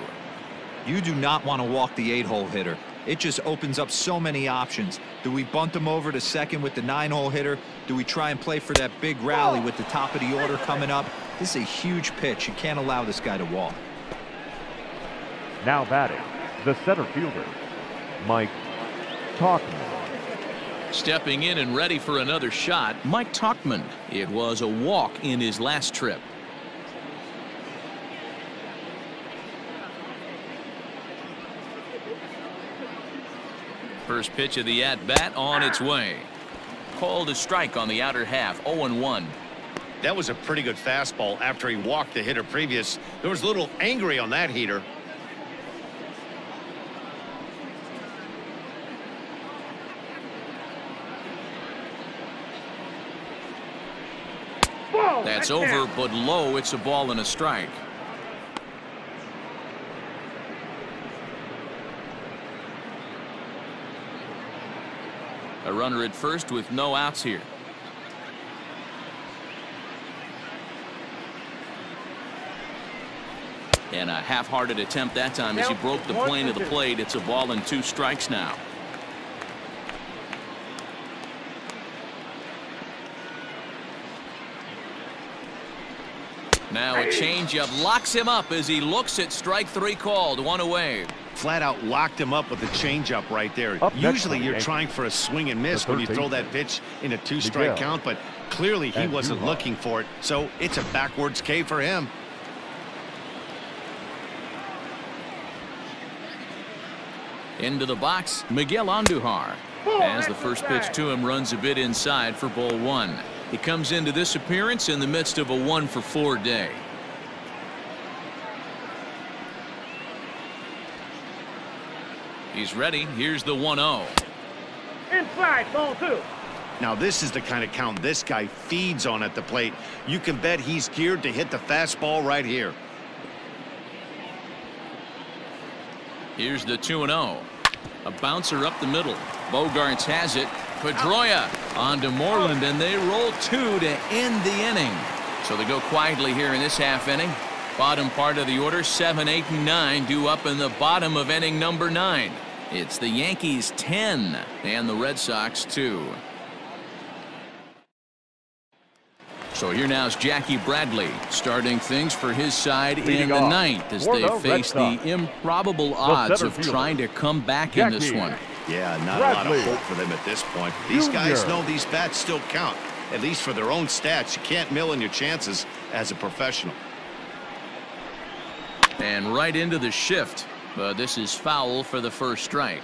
You do not want to walk the eight-hole hitter. It just opens up so many options. Do we bunt them over to second with the nine-hole hitter? Do we try and play for that big rally with the top of the order coming up? This is a huge pitch. You can't allow this guy to walk. Now batting, the center fielder, Mike Tauchman. Stepping in and ready for another shot, Mike Tauchman. It was a walk in his last trip. First pitch of the at-bat on its way. Called a strike on the outer half. oh and one. That was a pretty good fastball after he walked the hitter previous. There was a little angry on that heater. Whoa, that's right over, but low. It's a ball and a strike. A runner at first with no outs here. And a half-hearted attempt that time as he broke the plane of the plate. It's a ball and two strikes now. Now a changeup locks him up as he looks at strike three called. One away. Flat out locked him up with a changeup right there. Up Usually you're trying for a swing and miss when you throw that pitch in a two-strike count, but clearly he wasn't looking for it. So it's a backwards K for him. Into the box, Miguel Andujar. As the first pitch to him runs a bit inside for ball one. He comes into this appearance in the midst of a one for four day. He's ready. Here's the one oh. Inside, ball two. Now this is the kind of count this guy feeds on at the plate. You can bet he's geared to hit the fastball right here. Here's the two and oh. A bouncer up the middle. Bogaerts has it. Pedroia on to Moreland, and they roll two to end the inning. So they go quietly here in this half inning. Bottom part of the order, seven, eight, and nine due up in the bottom of inning number nine. It's the Yankees ten and the Red Sox two. So here now's Jackie Bradley starting things for his side in the ninth as they face the improbable odds of trying to come back in this one. Yeah, not Bradley. a lot of hope for them at this point. These Junior. guys know these bats still count, at least for their own stats. You can't mill in your chances as a professional. And right into the shift, but this is foul for the first strike.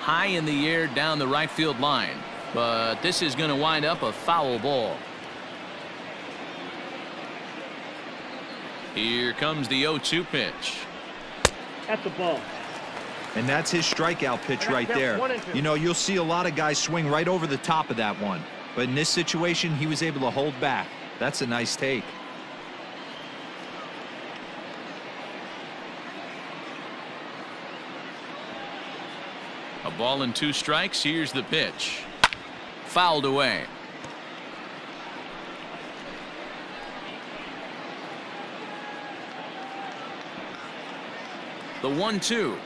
High in the air down the right field line, but this is going to wind up a foul ball. Here comes the oh two pitch. At the ball. And that's his strikeout pitch right there. You know, you'll see a lot of guys swing right over the top of that one. But in this situation, he was able to hold back. That's a nice take. A ball and two strikes. Here's the pitch. Fouled away. The one two.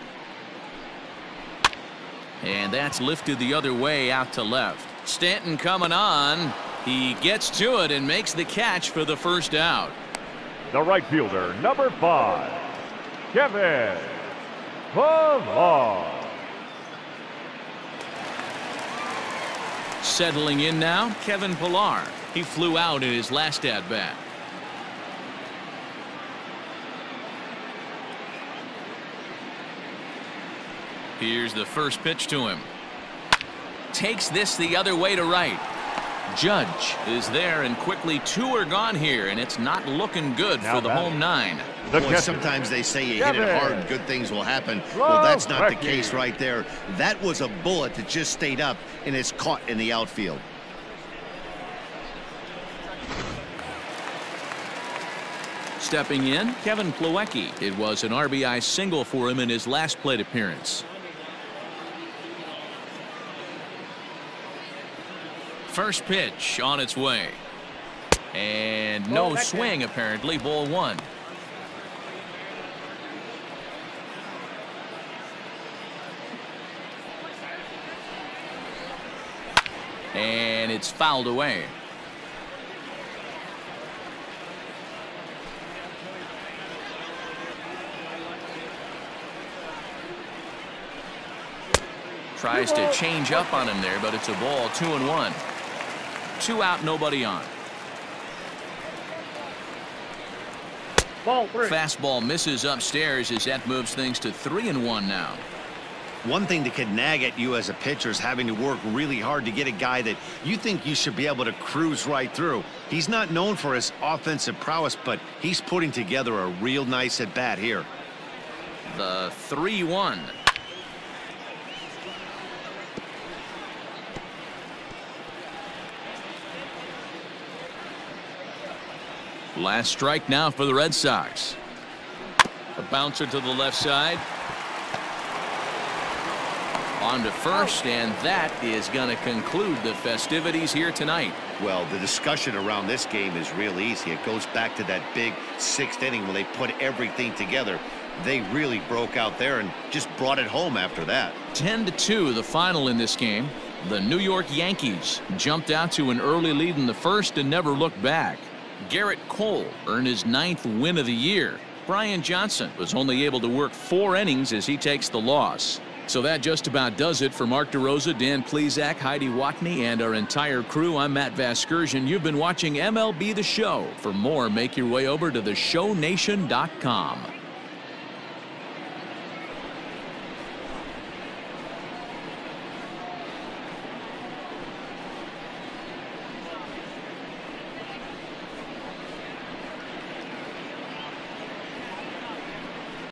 And that's lifted the other way out to left. Stanton coming on. He gets to it and makes the catch for the first out. The right fielder, number five, Kevin Plawecki. Settling in now, Kevin Pillar. He flew out in his last at-bat. Here's the first pitch to him. Takes this the other way to right. Judge is there, and quickly two are gone here, and it's not looking good now for the back. home nine. The Boy, sometimes they say you Get hit it hard and good things will happen. Well, that's not the case right there. That was a bullet that just stayed up and is caught in the outfield. Stepping in, Kevin Plawecki. It was an R B I single for him in his last plate appearance. First pitch on its way. And no swing, apparently. Ball one. And it's fouled away. Tries to change up on him there, but it's a ball, two and one. Two out, nobody on. Ball three. Fastball misses upstairs as that moves things to three and one now. One thing that could nag at you as a pitcher is having to work really hard to get a guy that you think you should be able to cruise right through. He's not known for his offensive prowess, but he's putting together a real nice at bat here. The three one. Last strike now for the Red Sox. A bouncer to the left side. On to first, and that is going to conclude the festivities here tonight. Well, the discussion around this game is real easy. It goes back to that big sixth inning where they put everything together. They really broke out there and just brought it home after that. ten to two, the final in this game. The New York Yankees jumped out to an early lead in the first and never looked back. Gerrit Cole earned his ninth win of the year. Brian Johnson was only able to work four innings as he takes the loss. So that just about does it for Mark DeRosa, Dan Plesac, Heidi Watney, and our entire crew. I'm Matt Vasgersian. You've been watching M L B The Show. For more, make your way over to the show nation dot com.